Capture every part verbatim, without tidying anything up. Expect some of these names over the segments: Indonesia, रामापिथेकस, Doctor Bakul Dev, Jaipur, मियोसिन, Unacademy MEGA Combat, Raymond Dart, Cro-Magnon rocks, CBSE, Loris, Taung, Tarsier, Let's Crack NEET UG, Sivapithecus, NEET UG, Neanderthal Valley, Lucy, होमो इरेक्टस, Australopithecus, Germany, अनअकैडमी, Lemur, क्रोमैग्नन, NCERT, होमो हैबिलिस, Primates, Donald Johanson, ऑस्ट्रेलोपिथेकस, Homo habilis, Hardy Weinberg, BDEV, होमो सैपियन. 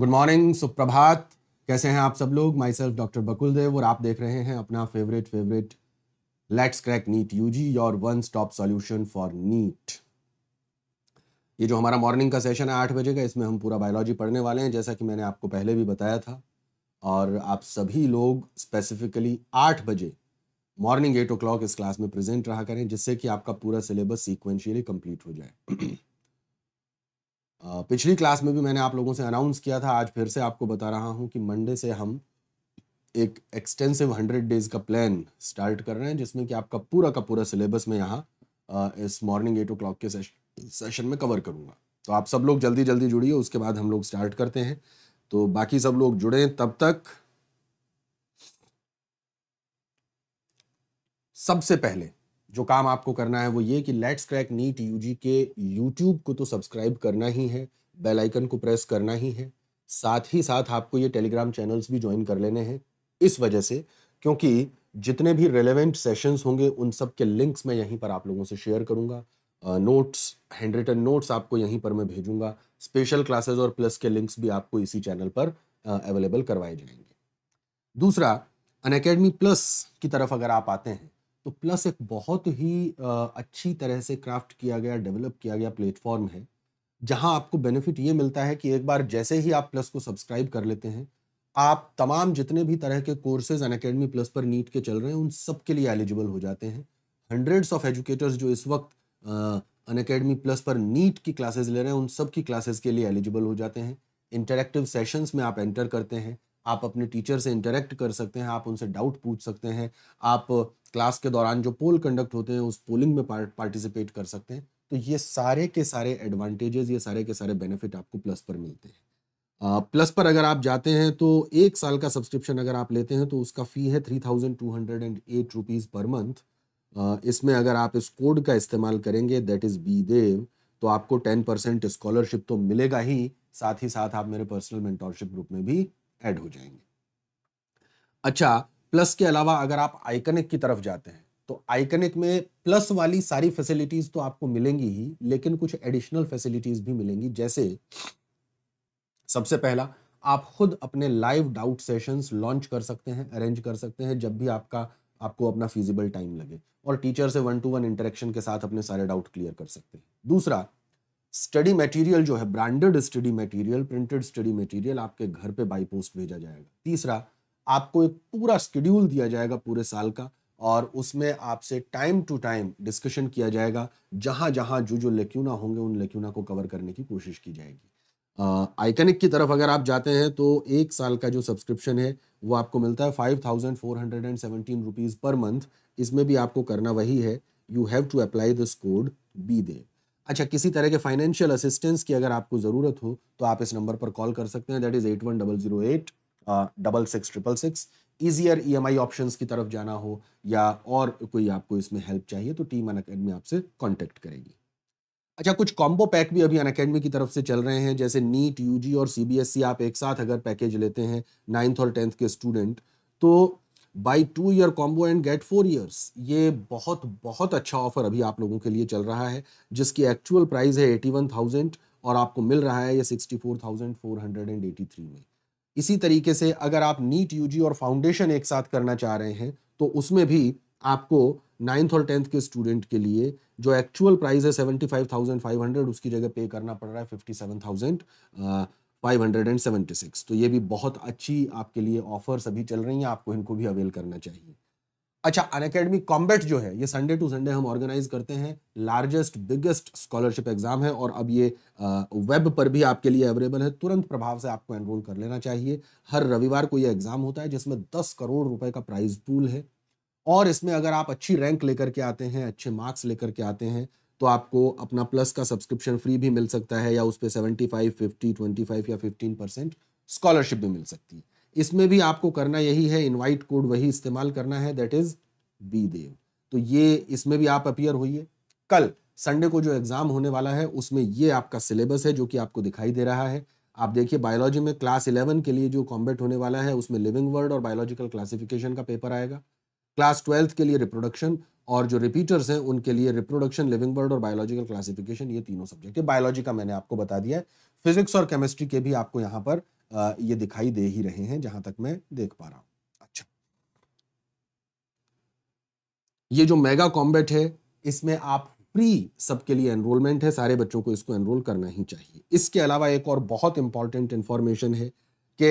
Good morning, सुप्रभात। कैसे हैं आप सब लोग? माई सेल्फ डॉक्टर बकुल देव और आप देख रहे हैं अपना favourite favourite let's crack NEET UG, your one stop solution for NEET. ये जो हमारा मॉर्निंग का सेशन है आठ बजे का, इसमें हम पूरा बायोलॉजी पढ़ने वाले हैं, जैसा कि मैंने आपको पहले भी बताया था। और आप सभी लोग स्पेसिफिकली आठ बजे मॉर्निंग एट ओ क्लॉक इस क्लास में प्रेजेंट रहा करें, जिससे कि आपका पूरा सिलेबस सीक्वेंशियली कंप्लीट हो जाए। पिछली क्लास में भी मैंने आप लोगों से अनाउंस किया था, आज फिर से आपको बता रहा हूं कि मंडे से हम एक एक्सटेंसिव हंड्रेड डेज का प्लान स्टार्ट कर रहे हैं, जिसमें कि आपका पूरा का पूरा सिलेबस मैं यहाँ इस मॉर्निंग एट ओ क्लॉक के सेशन में कवर करूँगा। तो आप सब लोग जल्दी जल्दी जुड़िए, उसके बाद हम लोग स्टार्ट करते हैं। तो बाकी सब लोग जुड़े, तब तक सबसे पहले जो काम आपको करना है वो ये कि लेट्स क्रैक नीट यूजी के यूट्यूब को तो सब्सक्राइब करना ही है, बेल आइकन को प्रेस करना ही है, साथ ही साथ आपको ये टेलीग्राम चैनल्स भी ज्वाइन कर लेने हैं। इस वजह से क्योंकि जितने भी रेलेवेंट सेशंस होंगे उन सब के लिंक्स मैं यहीं पर आप लोगों से शेयर करूँगा, नोट्स, हैंड रिटन नोट्स आपको यहीं पर मैं भेजूँगा, स्पेशल क्लासेज और प्लस के लिंक्स भी आपको इसी चैनल पर अवेलेबल करवाए जाएंगे। दूसरा, अनअकैडमी प्लस की तरफ अगर आप आते हैं तो प्लस एक बहुत ही आ, अच्छी तरह से क्राफ्ट किया गया, डेवलप किया गया प्लेटफॉर्म है, जहां आपको बेनिफिट ये मिलता है कि एक बार जैसे ही आप प्लस को सब्सक्राइब कर लेते हैं, आप तमाम जितने भी तरह के कोर्सेज अनअकैडमी प्लस पर नीट के चल रहे हैं उन सब के लिए एलिजिबल हो जाते हैं। हंड्रेड्स ऑफ एजुकेटर्स जो इस वक्त अनअकैडमी प्लस पर नीट की क्लासेज ले रहे हैं उन सब की क्लासेज के लिए एलिजिबल हो जाते हैं। इंटरेक्टिव सेशंस में आप एंटर करते हैं, आप अपने टीचर से इंटरेक्ट कर सकते हैं, आप उनसे डाउट पूछ सकते हैं, आप क्लास के दौरान जो पोल कंडक्ट होते हैं उस पोलिंग में पार्टिसिपेट कर सकते हैं। तो ये सारे के सारे एडवांटेजेस, ये सारे के सारे बेनिफिट आपको प्लस पर मिलते हैं। प्लस पर अगर आप जाते हैं तो एक साल का सब्सक्रिप्शन अगर आप लेते हैं तो उसका फ़ी है three thousand two hundred and eight rupees per month. इसमें अगर आप इस कोड का इस्तेमाल करेंगे, दैट इज़ बी देव, तो आपको टेन परसेंट स्कॉलरशिप तो मिलेगा ही, साथ ही साथ आप मेरे पर्सनल मेंटोरशिप ग्रुप में भी ऐड हो जाएंगे। अच्छा, प्लस के अलावा अगर आप आइकनिक की तरफ जाते हैं तो आइकनिक में प्लस वाली सारी फैसिलिटीज तो आपको मिलेंगी ही, लेकिन कुछ एडिशनल फैसिलिटीज भी मिलेंगी। जैसे सबसे पहला, आप खुद अपने लाइव डाउट सेशंस लॉन्च कर सकते हैं, अरेंज कर सकते हैं, जब भी आपका आपको अपना फिजिबल टाइम लगे, और टीचर से वन टू वन इंटरेक्शन के साथ अपने सारे डाउट क्लियर कर सकते हैं। दूसरा, स्टडी मटेरियल जो है, branded study material, printed study material आपके घर पे बाई पोस्ट भेजा जाएगा। तीसरा, आपको एक पूरा शेड्यूल दिया जाएगा पूरे साल का, और उसमें आपसे टाइम टू टाइम डिस्कशन किया जाएगा, जहाँ जहाँ जो जो लेक्यूना होंगे उन लेक्यूना को कवर करने की कोशिश की जाएगी। आइकनिक की तरफ अगर आप जाते हैं तो एक साल का जो सब्सक्रिप्शन है वो आपको मिलता है five thousand four hundred and seventeen rupees per month. इसमें भी आपको करना वही है, you have to apply this code B दे। अच्छा, किसी तरह के फाइनेंशियल असिस्टेंस की अगर आपको ज़रूरत हो तो आप इस नंबर पर कॉल कर सकते हैं, that is eight one double zero eight double six triple six. Easier E M I options की तरफ जाना हो या और कोई आपको इसमें हेल्प चाहिए तो टीम अनअकैडमी आपसे कॉन्टैक्ट करेगी। अच्छा, कुछ कॉम्बो पैक भी अभी अनअकैडमी की तरफ से चल रहे हैं, जैसे नीट यू जी और सी बी एस ई आप एक साथ अगर पैकेज लेते हैं नाइन्थ और टेंथ के स्टूडेंट, तो buy two year combo and get four years, ये बहुत बहुत अच्छा ऑफर अभी आप लोगों के लिए चल रहा है, जिसकी एक्चुअल प्राइस है एटी वन थाउजेंड और आपको मिल रहा है ये sixty four thousand four hundred and eighty three में। इसी तरीके से अगर आप नीट यूजी और फाउंडेशन एक साथ करना चाह रहे हैं तो उसमें भी आपको नाइन्थ और टेंथ के स्टूडेंट के लिए जो एक्चुअल प्राइस है seventy five thousand five hundred उसकी जगह पे करना पड़ रहा है fifty seven thousand five hundred seventy six. तो ये भी बहुत अच्छी आपके लिए ऑफर्स अभी चल रही हैं, आपको इनको भी अवेल करना चाहिए। अच्छा, अनअकैडमी कॉम्बैट जो है, ये संडे टू संडे हम ऑर्गेनाइज करते हैं, लार्जेस्ट बिगेस्ट स्कॉलरशिप एग्जाम है और अब ये वेब पर भी आपके लिए अवेलेबल है, तुरंत प्रभाव से आपको एनरोल कर लेना चाहिए। हर रविवार को ये एग्जाम होता है जिसमें दस करोड़ रुपए का प्राइज पूल है, और इसमें अगर आप अच्छी रैंक लेकर के आते हैं, अच्छे मार्क्स लेकर के आते हैं, तो आपको अपना प्लस का सब्सक्रिप्शन फ्री भी मिल सकता है, या उस पर seventy five fifty twenty five या फिफ्टीन परसेंट स्कॉलरशिप भी मिल सकती है। इसमें भी आपको करना यही है, इनवाइट कोड वही इस्तेमाल करना है, दैट इज बी देव। तो ये इसमें भी आप अपीयर होइए। कल संडे को जो एग्जाम होने वाला है उसमें ये आपका सिलेबस है जो कि आपको दिखाई दे रहा है। आप देखिए, बायोलॉजी में क्लास इलेवन के लिए जो कॉम्बैट होने वाला है उसमें लिविंग वर्ड और बायोलॉजिकल क्लासिफिकेशन का पेपर आएगा। क्लास ट्वेल्थ के लिए रिप्रोडक्शन, और जो रिपीटर्स हैं उनके लिए रिप्रोडक्शन, लिविंग वर्ड और बायोलॉजिकल क्लासिफिकेशन, ये तीनों सब्जेक्ट है। बायोलॉजी का मैंने आपको बता दिया है, फिजिक्स और केमिस्ट्री के भी आपको यहाँ पर ये दिखाई दे ही रहे हैं जहां तक मैं देख पा रहा हूं। अच्छा, ये जो मेगा कॉम्बैट है इसमें आप फ्री सबके लिए एनरोलमेंट है, सारे बच्चों को इसको एनरोल करना ही चाहिए। इसके अलावा एक और बहुत इंपॉर्टेंट इंफॉर्मेशन है कि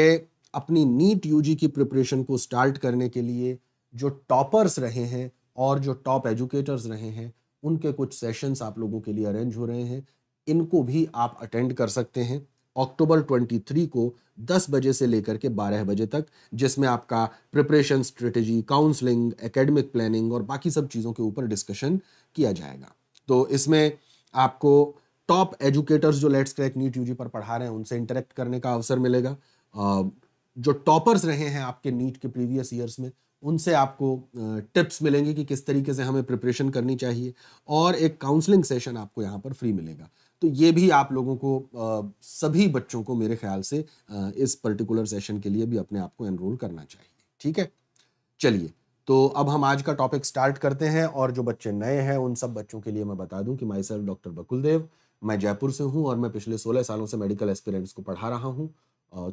अपनी नीट यूजी की प्रिपरेशन को स्टार्ट करने के लिए जो टॉपर्स रहे हैं और जो टॉप एजुकेटर्स रहे हैं उनके कुछ सेशंस आप लोगों के लिए अरेंज हो रहे हैं, इनको भी आप अटेंड कर सकते हैं अक्टूबर तेईस को दस बजे से लेकर के बारह बजे तक, जिसमें आपका preparation strategy, counselling, academic planning और बाकी सब चीज़ों के ऊपर डिस्कशन किया जाएगा। तो इसमें आपको टॉप एजुकेटर्स जो लेट्स क्रैक नीट यूजी पर पढ़ा रहे हैं उनसे इंटरेक्ट करने का अवसर मिलेगा। जो टॉपर्स रहे हैं आपके नीट के प्रीवियस ईयर्स में उनसे आपको टिप्स मिलेंगे कि किस तरीके से हमें प्रिपरेशन करनी चाहिए, और एक काउंसलिंग सेशन आपको यहाँ पर फ्री मिलेगा। तो ये भी आप लोगों को, सभी बच्चों को मेरे ख्याल से इस पर्टिकुलर सेशन के लिए भी अपने आप को एनरोल करना चाहिए। ठीक है, चलिए तो अब हम आज का टॉपिक स्टार्ट करते हैं। और जो बच्चे नए हैं उन सब बच्चों के लिए मैं बता दूं कि माई सेल्फ डॉक्टर बकुल देव, मैं जयपुर से हूं और मैं पिछले सोलह सालों से मेडिकल एस्पिरेंट्स को पढ़ा रहा हूं।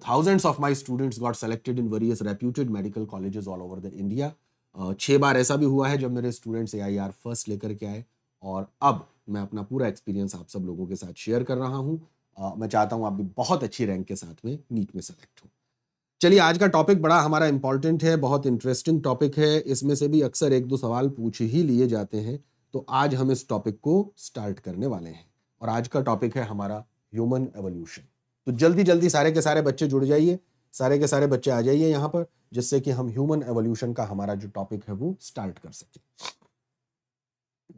Thousands of my students got selected in various reputed medical colleges all over the India. छः बार ऐसा भी हुआ है जब मेरे students A I R first लेकर के आए, और अब मैं अपना पूरा एक्सपीरियंस आप सब लोगों के साथ शेयर कर रहा हूँ। uh, मैं चाहता हूँ आप भी बहुत अच्छी रैंक के साथ में नीट में सेलेक्ट हो। चलिए, आज का टॉपिक बड़ा हमारा इंपॉर्टेंट है, बहुत इंटरेस्टिंग टॉपिक है, इसमें से भी अक्सर एक दो सवाल पूछ ही लिए जाते हैं। तो आज हम इस टॉपिक को स्टार्ट करने वाले हैं और आज का टॉपिक है हमारा ह्यूमन एवोल्यूशन। तो जल्दी जल्दी सारे के सारे बच्चे जुड़ जाइए, सारे के सारे बच्चे आ जाइए यहाँ पर, जिससे कि हम ह्यूमन एवोल्यूशन का हमारा जो टॉपिक है वो स्टार्ट कर सके।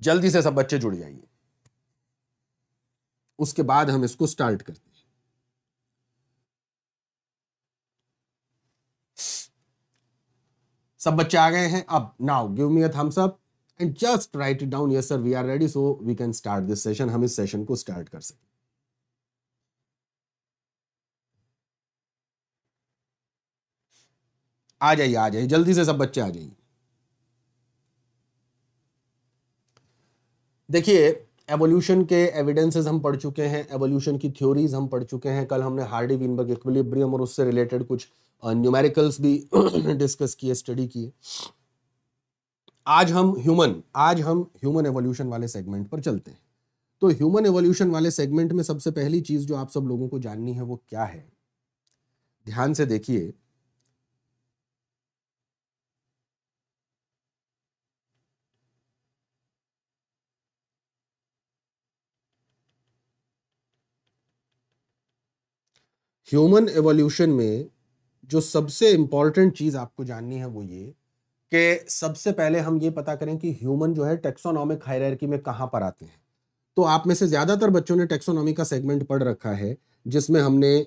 जल्दी से सब बच्चे जुड़ जाइए, उसके बाद हम इसको स्टार्ट करते हैं। सब बच्चे आ गए हैं? अब now give me a thumbs up and just write it down, yes sir we are ready so we can start this session, हम इस सेशन को स्टार्ट कर सकें। आ जाइए, आ जाइए, जल्दी से सब बच्चे आ जाइए। देखिए, एवोल्यूशन के एविडेंसेस हम पढ़ चुके हैं, एवोल्यूशन की थ्योरीज हम पढ़ चुके हैं। कल हमने हार्डी विनबर्ग इक्विलिब्रियम और उससे रिलेटेड कुछ न्यूमेरिकल्स भी डिस्कस किए, स्टडी किए। आज हम ह्यूमन आज हम ह्यूमन एवोल्यूशन वाले सेगमेंट पर चलते हैं। तो ह्यूमन एवोल्यूशन वाले सेगमेंट में सबसे पहली चीज जो आप सब लोगों को जाननी है वो क्या है, ध्यान से देखिए। ह्यूमन एवोल्यूशन में जो सबसे इम्पॉर्टेंट चीज़ आपको जाननी है वो ये कि सबसे पहले हम ये पता करें कि ह्यूमन जो है टैक्सोनॉमिक हायरार्की में कहाँ पर आते हैं। तो आप में से ज़्यादातर बच्चों ने टैक्सोनॉमी का सेगमेंट पढ़ रखा है, जिसमें हमने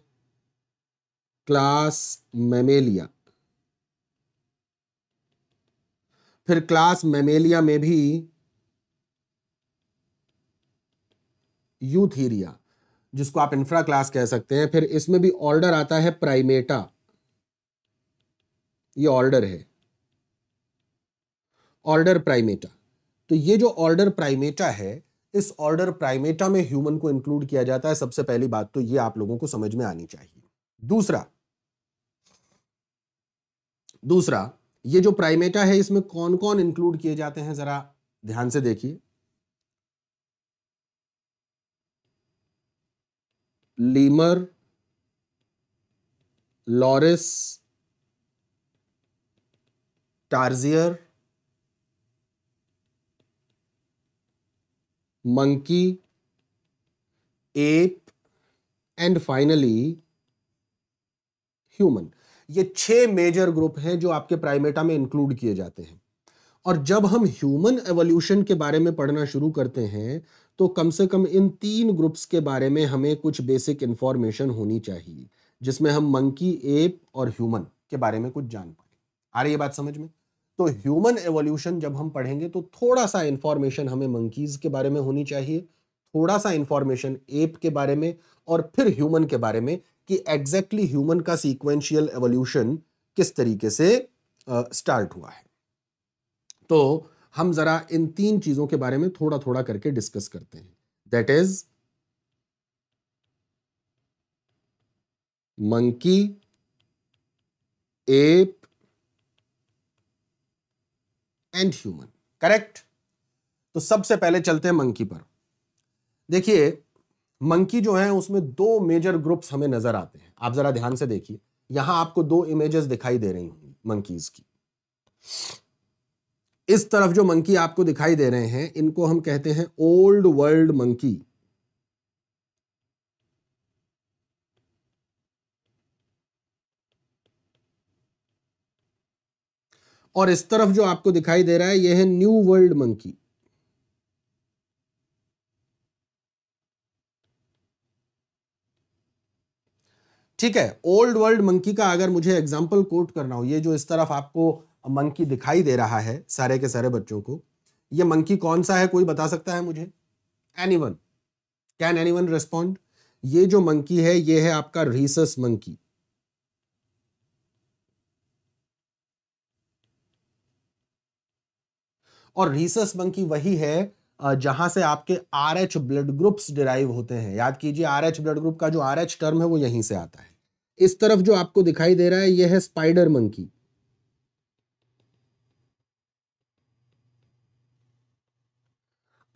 क्लास मैमेलिया, फिर क्लास मैमेलिया में भी यूथीरिया, जिसको आप इंफ्रा क्लास कह सकते हैं, फिर इसमें भी ऑर्डर आता है प्राइमेटा, ये ऑर्डर है, ऑर्डर प्राइमेटा। तो ये जो ऑर्डर प्राइमेटा है, इस ऑर्डर प्राइमेटा में ह्यूमन को इंक्लूड किया जाता है। सबसे पहली बात तो ये आप लोगों को समझ में आनी चाहिए। दूसरा दूसरा ये जो प्राइमेटा है इसमें कौन कौन इंक्लूड किए जाते हैं, जरा ध्यान से देखिए। Lemur, loris, tarsier, monkey, ape and finally human. ये छह मेजर ग्रुप हैं जो आपके प्राइमेटा में इंक्लूड किए जाते हैं। और जब हम ह्यूमन एवोल्यूशन के बारे में पढ़ना शुरू करते हैं तो कम से कम इन तीन ग्रुप्स के बारे में हमें कुछ बेसिक इन्फॉर्मेशन होनी चाहिए, जिसमें हम मंकी, एप और ह्यूमन के बारे में कुछ जान पाए। आ रही है बात समझ में? तो ह्यूमन एवोल्यूशन जब हम पढ़ेंगे तो थोड़ा सा इन्फॉर्मेशन हमें मंकीज़ के बारे में होनी चाहिए, थोड़ा सा इन्फॉर्मेशन एप के बारे में, और फिर ह्यूमन के बारे में कि एग्जैक्टली ह्यूमन का सीक्वेंशियल एवोल्यूशन किस तरीके से स्टार्ट हुआ है। तो हम जरा इन तीन चीजों के बारे में थोड़ा थोड़ा करके डिस्कस करते हैं, that is monkey, ape, and human, correct. तो सबसे पहले चलते हैं मंकी पर। देखिए मंकी जो है उसमें दो मेजर ग्रुप्स हमें नजर आते हैं, आप जरा ध्यान से देखिए। यहां आपको दो इमेजेस दिखाई दे रही होंगी मंकीज की। इस तरफ जो मंकी आपको दिखाई दे रहे हैं इनको हम कहते हैं ओल्ड वर्ल्ड मंकी, और इस तरफ जो आपको दिखाई दे रहा है यह है न्यू वर्ल्ड मंकी। ठीक है, ओल्ड वर्ल्ड मंकी का अगर मुझे एग्जांपल कोट करना हो, ये जो इस तरफ आपको मंकी दिखाई दे रहा है सारे के सारे बच्चों को, ये मंकी कौन सा है कोई बता सकता है मुझे? Anyone, can anyone respond? ये जो मंकी है ये है आपका रीसस मंकी। और रीसस मंकी वही है जहां से आपके R H blood groups derive होते हैं। याद कीजिए आर एच ब्लड ग्रुप का जो आर एच टर्म है वो यहीं से आता है। इस तरफ जो आपको दिखाई दे रहा है यह है स्पाइडर मंकी।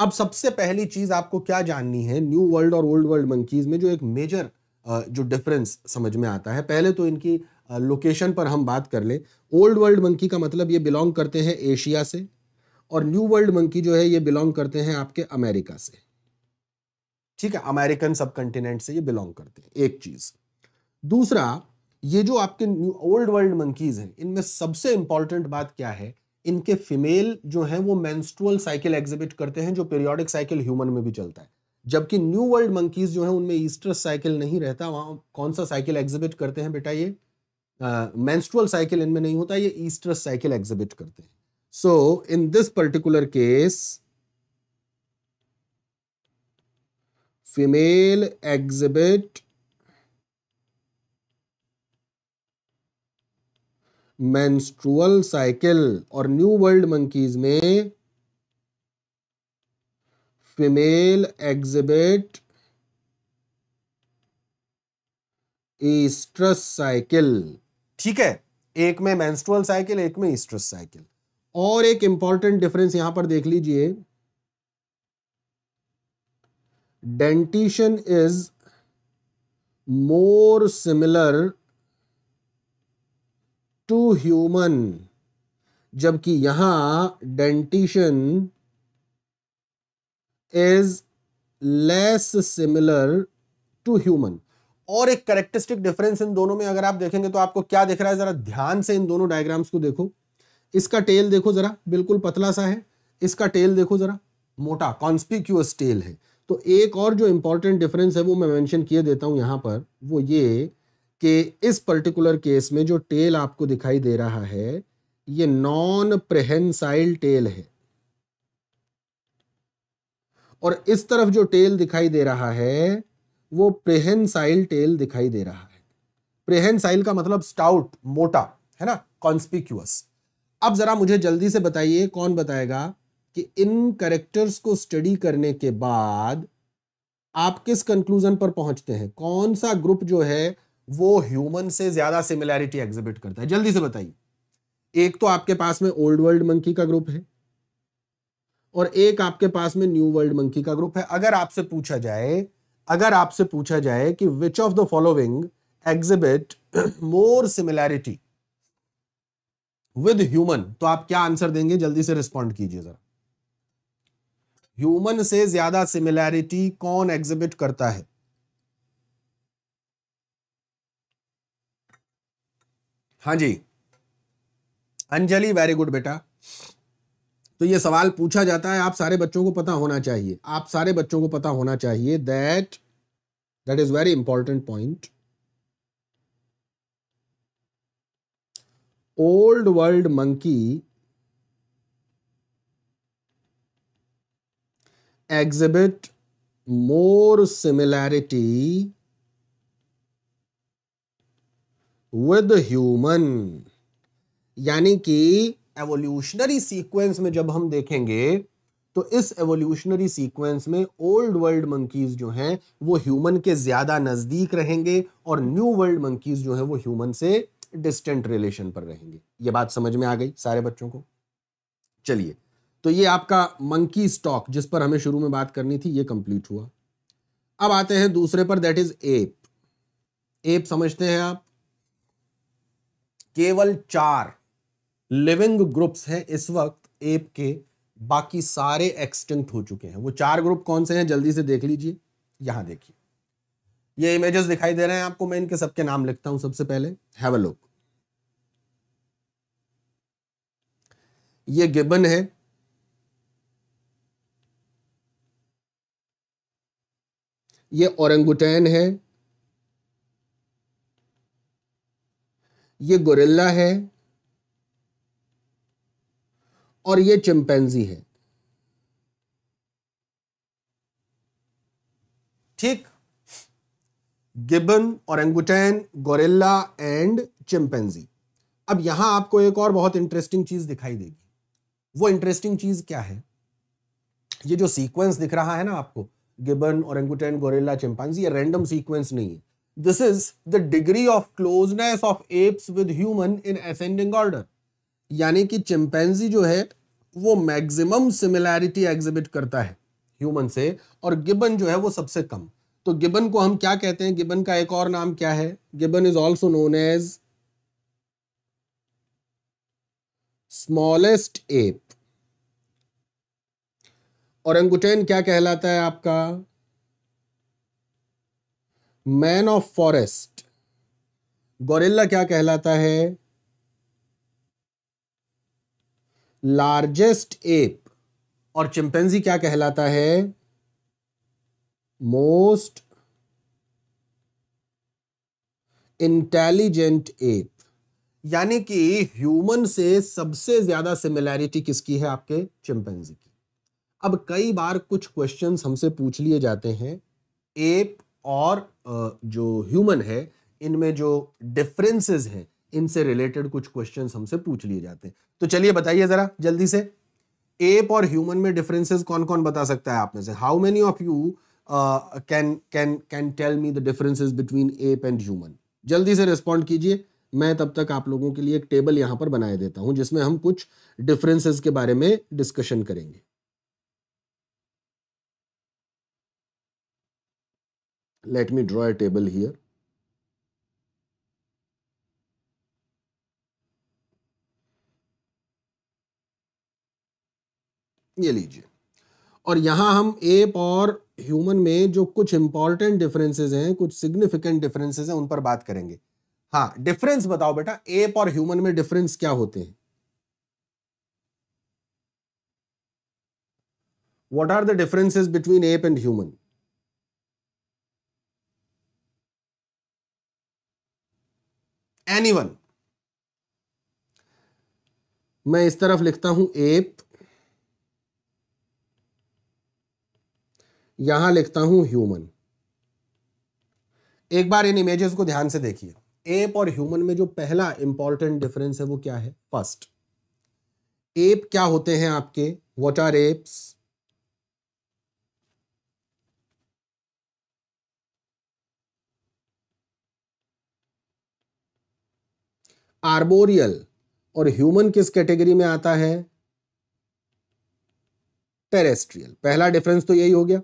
अब सबसे पहली चीज आपको क्या जाननी है न्यू वर्ल्ड और ओल्ड वर्ल्ड मंकीज में, जो एक मेजर जो डिफरेंस समझ में आता है। पहले तो इनकी लोकेशन पर हम बात कर ले। ओल्ड वर्ल्ड मंकी का मतलब ये बिलोंग करते हैं एशिया से, और न्यू वर्ल्ड मंकी जो है ये बिलोंग करते हैं आपके अमेरिका से। ठीक है, अमेरिकन सब कॉन्टिनेंट से ये बिलोंग करते हैं, एक चीज। दूसरा, ये जो आपके न्यू ओल्ड वर्ल्ड मंकीज हैं इनमें सबसे इंपॉर्टेंट बात क्या है, इनके फीमेल जो हैं वो मेंस्ट्रुअल साइकिल एग्जिबिट करते हैं, जो पीरियोडिक साइकिल ह्यूमन में भी चलता है। जबकि न्यू वर्ल्ड मंकीज जो है उनमें ईस्टर साइकिल नहीं रहता। वहां कौन सा साइकिल एग्जिबिट करते हैं बेटा? ये मेंस्ट्रुअल साइकिल इनमें नहीं होता, ये ईस्टर साइकिल एग्जिबिट करते हैं। So in this particular case, female exhibit menstrual cycle, और new world monkeys में female exhibit estrus cycle। ठीक है, एक में menstrual cycle, एक में estrus cycle। और एक इंपॉर्टेंट डिफरेंस यहां पर देख लीजिए, dentition is more similar to human, जबकि यहां dentition is less similar to human. और एक कैरेक्टरिस्टिक डिफरेंस इन दोनों में अगर आप देखेंगे तो आपको क्या दिख रहा है, जरा ध्यान से इन दोनों डायग्राम्स को देखो। इसका टेल देखो जरा, बिल्कुल पतला सा है। इसका टेल देखो जरा, मोटा कॉन्स्पिक्यूअस टेल है। तो एक और जो इंपॉर्टेंट डिफरेंस है वो मैं मेंशन किए देता हूं यहां पर, वो ये कि इस पर्टिकुलर केस में जो टेल आपको दिखाई दे रहा है ये नॉन प्रेहेंसाइल टेल है, और इस तरफ जो टेल दिखाई दे रहा है वो प्रेहेंसाइल टेल दिखाई दे रहा है। प्रेहेंसाइल का मतलब स्टाउट, मोटा, है ना, कॉन्स्पिक्यूअस। अब जरा मुझे जल्दी से बताइए, कौन बताएगा कि इन कैरेक्टर्स को स्टडी करने के बाद आप किस कंक्लूजन पर पहुंचते हैं? कौन सा ग्रुप जो है वो ह्यूमन से ज्यादा सिमिलैरिटी एग्जिबिट करता है? जल्दी से बताइए। एक तो आपके पास में ओल्ड वर्ल्ड मंकी का ग्रुप है और एक आपके पास में न्यू वर्ल्ड मंकी का ग्रुप है। अगर आपसे पूछा जाए, अगर आपसे पूछा जाए कि which of the following exhibit more similarity with human, तो आप क्या आंसर देंगे? जल्दी से रिस्पॉन्ड कीजिए जरा। ह्यूमन से ज्यादा सिमिलैरिटी कौन एग्जिबिट करता है? हाँ जी अंजलि, वेरी गुड बेटा। तो ये सवाल पूछा जाता है, आप सारे बच्चों को पता होना चाहिए, आप सारे बच्चों को पता होना चाहिए। That that is very important point. Old world monkey exhibit more similarity with human, यानी कि एवोल्यूशनरी सीक्वेंस में जब हम देखेंगे तो इस एवोल्यूशनरी सीक्वेंस में ओल्ड वर्ल्ड मंकीज जो हैं वो ह्यूमन के ज्यादा नजदीक रहेंगे और न्यू वर्ल्ड मंकीज जो हैं वो ह्यूमन से डिस्टेंट रिलेशन पर रहेंगे। ये बात समझ में आ गई सारे बच्चों को। चलिए, तो ये आपका मंकी स्टॉक जिस पर हमें शुरू में बात करनी थी ये कंप्लीट हुआ। अब आते हैं दूसरे पर, दैट इज एप। एप समझते हैं आप, केवल चार लिविंग ग्रुप्स हैं इस वक्त एप के, बाकी सारे एक्सटिंक्ट हो चुके हैं। वो चार ग्रुप कौन से हैं जल्दी से देख लीजिए। यहां देखिए ये इमेजेस दिखाई दे रहे हैं आपको, मैं इनके सबके नाम लिखता हूं सबसे पहले, हैव अ लुक। ये गिबन है, ये ओरंगुटैन है, ये गोरिल्ला है और ये चिंपैंजी है। ठीक, gibbon, orangutan, gorilla and chimpanzee. अब यहां आपको एक और बहुत इंटरेस्टिंग चीज दिखाई देगी। वो इंटरेस्टिंग चीज क्या है? ये जो सीक्वेंस दिख रहा है ना आपको, गिबन, ओरंगुटैन, गोरिल्ला, चिंपैंजी, ये रैंडम सीक्वेंस नहीं है। This is the degree of closeness of apes with human in ascending order। यानी कि चिंपैंजी जो है वो मैक्सिमम सिमिलैरिटी एग्जिबिट करता है ह्यूमन से, और गिबन जो है वो सबसे कम। तो गिबन को हम क्या कहते हैं? गिबन का एक और नाम क्या है? Gibbon is also known as smallest ape. Orangutan क्या कहलाता है आपका? Man of forest. गोरिल्ला क्या कहलाता है? Largest app. और चिंपैंजी क्या कहलाता है? Most intelligent ape. यानी कि ह्यूमन से सबसे ज्यादा सिमिलैरिटी किसकी है? आपके चिंपैंजी की। अब कई बार कुछ क्वेश्चंस हमसे पूछ लिए जाते हैं एप और जो ह्यूमन है इनमें जो डिफरेंसेस हैं, इनसे रिलेटेड कुछ क्वेश्चंस हमसे पूछ लिए जाते हैं। तो चलिए बताइए जरा जल्दी से, एप और ह्यूमन में डिफरेंसेस कौन कौन बता सकता है आप में से? How many of you can can can tell me the differences between ape and human? जल्दी से रिस्पॉन्ड कीजिए। मैं तब तक आप लोगों के लिए एक टेबल यहां पर बनाए देता हूं जिसमें हम कुछ डिफरेंसेस के बारे में डिस्कशन करेंगे। Let me draw a table here. ये लीजिए, और यहाँ हम एप और ह्यूमन में जो कुछ इंपॉर्टेंट डिफरेंसेस हैं, कुछ सिग्निफिकेंट डिफरेंसेस हैं, उन पर बात करेंगे। हाँ, डिफरेंस बताओ बेटा, एप और ह्यूमन में डिफरेंस क्या होते हैं? What are the differences between ape and human? Anyone? मैं इस तरफ लिखता हूं एप, यहां लिखता हूं ह्यूमन। एक बार इन इमेजेस को ध्यान से देखिए। एप और ह्यूमन में जो पहला इंपॉर्टेंट डिफरेंस है वो क्या है? फर्स्ट, एप क्या होते हैं आपके? What are apes? आर्बोरियल। और ह्यूमन किस कैटेगरी में आता है? टेरेस्ट्रियल। पहला डिफरेंस तो यही हो गया,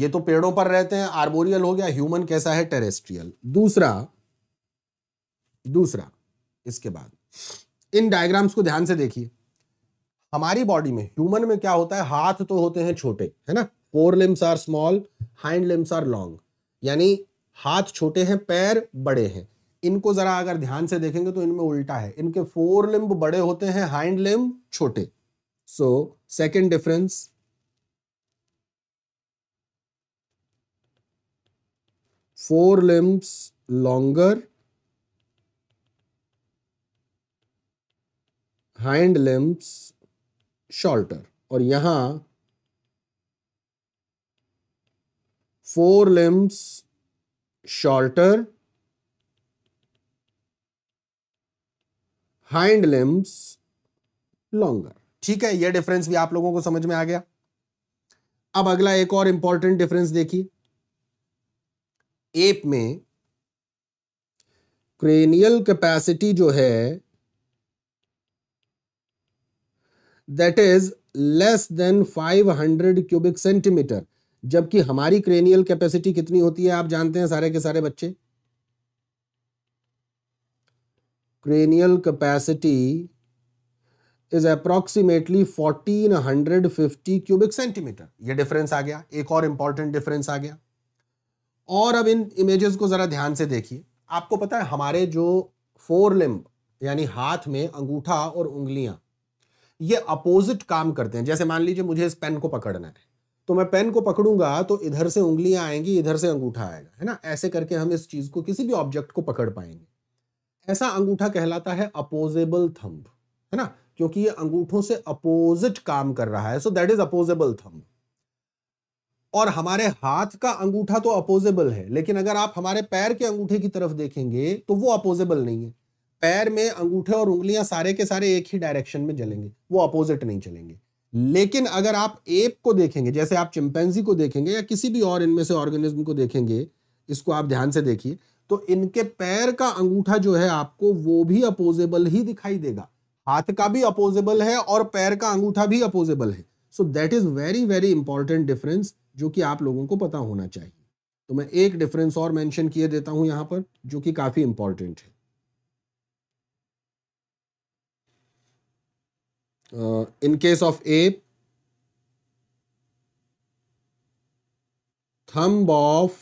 ये तो पेड़ों पर रहते हैं, आर्बोरियल हो गया। ह्यूमन कैसा है? टेरेस्ट्रियल। दूसरा दूसरा इसके बाद इन डायग्राम्स को ध्यान से देखिए। हमारी बॉडी में, ह्यूमन में क्या होता है? हाथ तो होते हैं छोटे, है ना, fore limbs are small, hind limbs are long, यानी हाथ छोटे हैं, पैर बड़े हैं। इनको जरा अगर ध्यान से देखेंगे तो इनमें उल्टा है, इनके फोर लिम्ब बड़े होते हैं, हाइंड लिम्ब छोटे। So second difference. Fore limbs longer, hind limbs shorter. और यहां fore limbs shorter, hind limbs longer. ठीक है, यह डिफरेंस भी आप लोगों को समझ में आ गया। अब अगला एक और इंपॉर्टेंट डिफरेंस देखिए। एप में क्रेनियल कैपेसिटी जो है that is less than five hundred cubic centimetre, जबकि हमारी क्रेनियल कैपेसिटी कितनी होती है आप जानते हैं सारे के सारे बच्चे, cranial capacity is approximately fourteen fifty cubic centimetre. ये डिफरेंस आ गया, एक और इंपॉर्टेंट डिफरेंस आ गया। और अब इन इमेजेस को जरा ध्यान से देखिए। आपको पता है हमारे जो फोर लिम्ब यानी हाथ में अंगूठा और उंगलियां ये अपोजिट काम करते हैं। जैसे मान लीजिए मुझे इस पेन को पकड़ना है तो मैं पेन को पकड़ूंगा तो इधर से उंगलियां आएंगी, इधर से अंगूठा आएगा, है ना। ऐसे करके हम इस चीज को किसी भी ऑब्जेक्ट को पकड़ पाएंगे। ऐसा अंगूठा कहलाता है अपोजेबल थंब, है ना, क्योंकि ये अंगूठों से अपोजिट काम कर रहा है। So that is opposable thumb. और हमारे हाथ का अंगूठा तो अपोजेबल है, लेकिन अगर आप हमारे पैर के अंगूठे की तरफ देखेंगे तो वो अपोजेबल नहीं है। पैर में अंगूठे और उंगलियां सारे के सारे एक ही डायरेक्शन में चलेंगे, वो अपोजिट नहीं चलेंगे। लेकिन अगर आप एप को देखेंगे, जैसे आप चिंपैंजी को देखेंगे या किसी भी और इनमें से ऑर्गेनिज्म को देखेंगे, इसको आप ध्यान से देखिए, तो इनके पैर का अंगूठा जो है आपको वो भी अपोजेबल ही दिखाई देगा। हाथ का भी अपोजेबल है और पैर का अंगूठा भी अपोजेबल है। So that is very very important difference जो कि आप लोगों को पता होना चाहिए। तो मैं एक डिफरेंस और मेंशन किए देता हूं यहां पर जो कि काफी इंपॉर्टेंट है। In case of ape, thumb of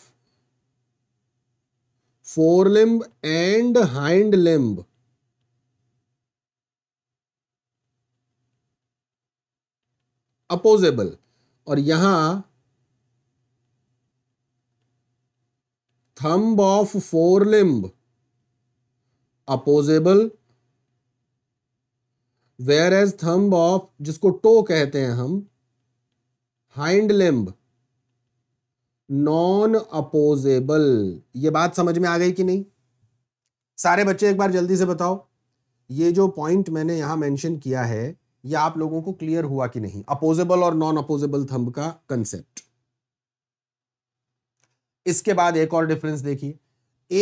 forelimb and hind limb opposable, और यहां thumb of forelimb opposable, whereas thumb of, जिसको टो कहते हैं हम, हाइंड लिम्ब नॉन अपोजेबल। ये बात समझ में आ गई कि नहीं? सारे बच्चे एक बार जल्दी से बताओ, ये जो पॉइंट मैंने यहां मेंशन किया है ये आप लोगों को क्लियर हुआ कि नहीं, अपोजेबल और नॉन अपोजेबल थंब का कंसेप्ट। इसके बाद एक और डिफरेंस देखिए।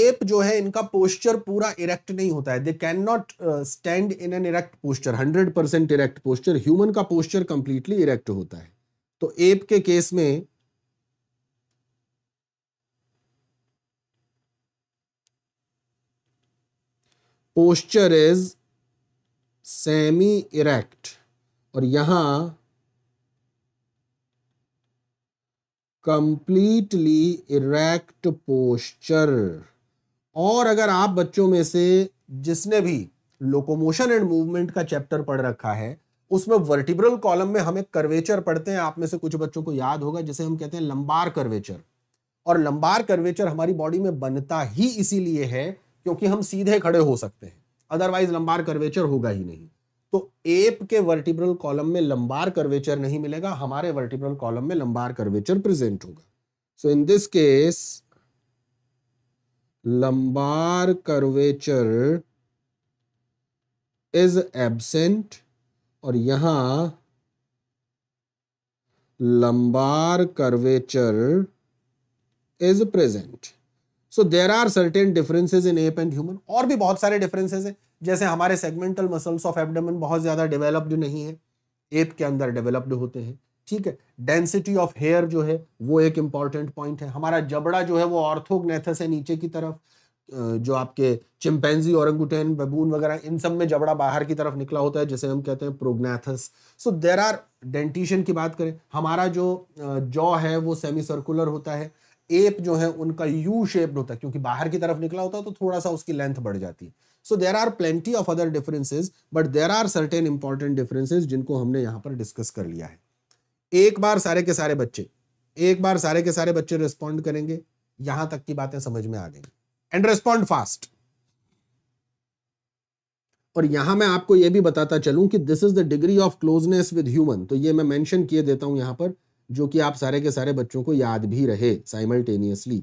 एप जो है इनका पोस्चर पूरा इरेक्ट नहीं होता है। They can not stand in an erect posture, hundred percent erect posture. Human का पोस्चर कंप्लीटली इरेक्ट होता है। तो एप के केस में पोस्चर इज सेमी इरेक्ट, और यहां कंप्लीटली इरेक्ट पोस्चर। और अगर आप बच्चों में से जिसने भी लोकोमोशन एंड मूवमेंट का चैप्टर पढ़ रखा है उसमें वर्टिब्रल कॉलम में हमें कर्वेचर पढ़ते हैं, आप में से कुछ बच्चों को याद होगा, जिसे हम कहते हैं लंबार कर्वेचर। और लंबार कर्वेचर हमारी बॉडी में बनता ही इसीलिए है क्योंकि हम सीधे खड़े हो सकते हैं, अदरवाइज लंबार कर्वेचर होगा ही नहीं। तो एप के वर्टिब्रल कॉलम में लंबार कर्वेचर नहीं मिलेगा, हमारे वर्टिब्रल कॉलम में लंबार कर्वेचर प्रेजेंट होगा। So in this case lumbar curvature is absent, और यहां lumbar curvature is present. So there are certain differences in ape and human. और भी बहुत सारे डिफरेंसेस हैं, जैसे हमारे सेगमेंटल मसल्स ऑफ एब्डोमेन बहुत ज्यादा डेवलप्ड नहीं है, एप के अंदर डेवलप्ड होते हैं, ठीक है। डेंसिटी ऑफ हेयर जो है वो एक इंपॉर्टेंट पॉइंट है। हमारा जबड़ा जो है वो ऑर्थोगनेथस है नीचे की तरफ, जो आपके चिंपैंजी, ओरंगुटैन, बबून वगैरह इन सब में जबड़ा बाहर की तरफ निकला होता है, जैसे हम कहते हैं prognathous. So there are, dentition की बात करें, हमारा जो जॉ है वो सेमी सर्कुलर होता है। एप जो है उनका यू शेप्ड होता है क्योंकि बाहर की तरफ निकला होता है, तो थोड़ा सा उसकी लेंथ बढ़ जाती है। So there are plenty of other differences, but there are certain important differences जिनको हमने यहाँ पर डिस्कस कर लिया है। एक बार सारे के सारे बच्चे, एक बार सारे के सारे बच्चे रिस्पॉन्ड करेंगे, यहां तक की बातें समझ में आ गई, एंड रिस्पॉन्ड फास्ट। और यहां मैं आपको यह भी बताता चलूं कि this is the degree of closeness with human, तो ये मैं मेंशन किए देता हूं यहां पर जो कि आप सारे के सारे बच्चों को याद भी रहे simultaneously.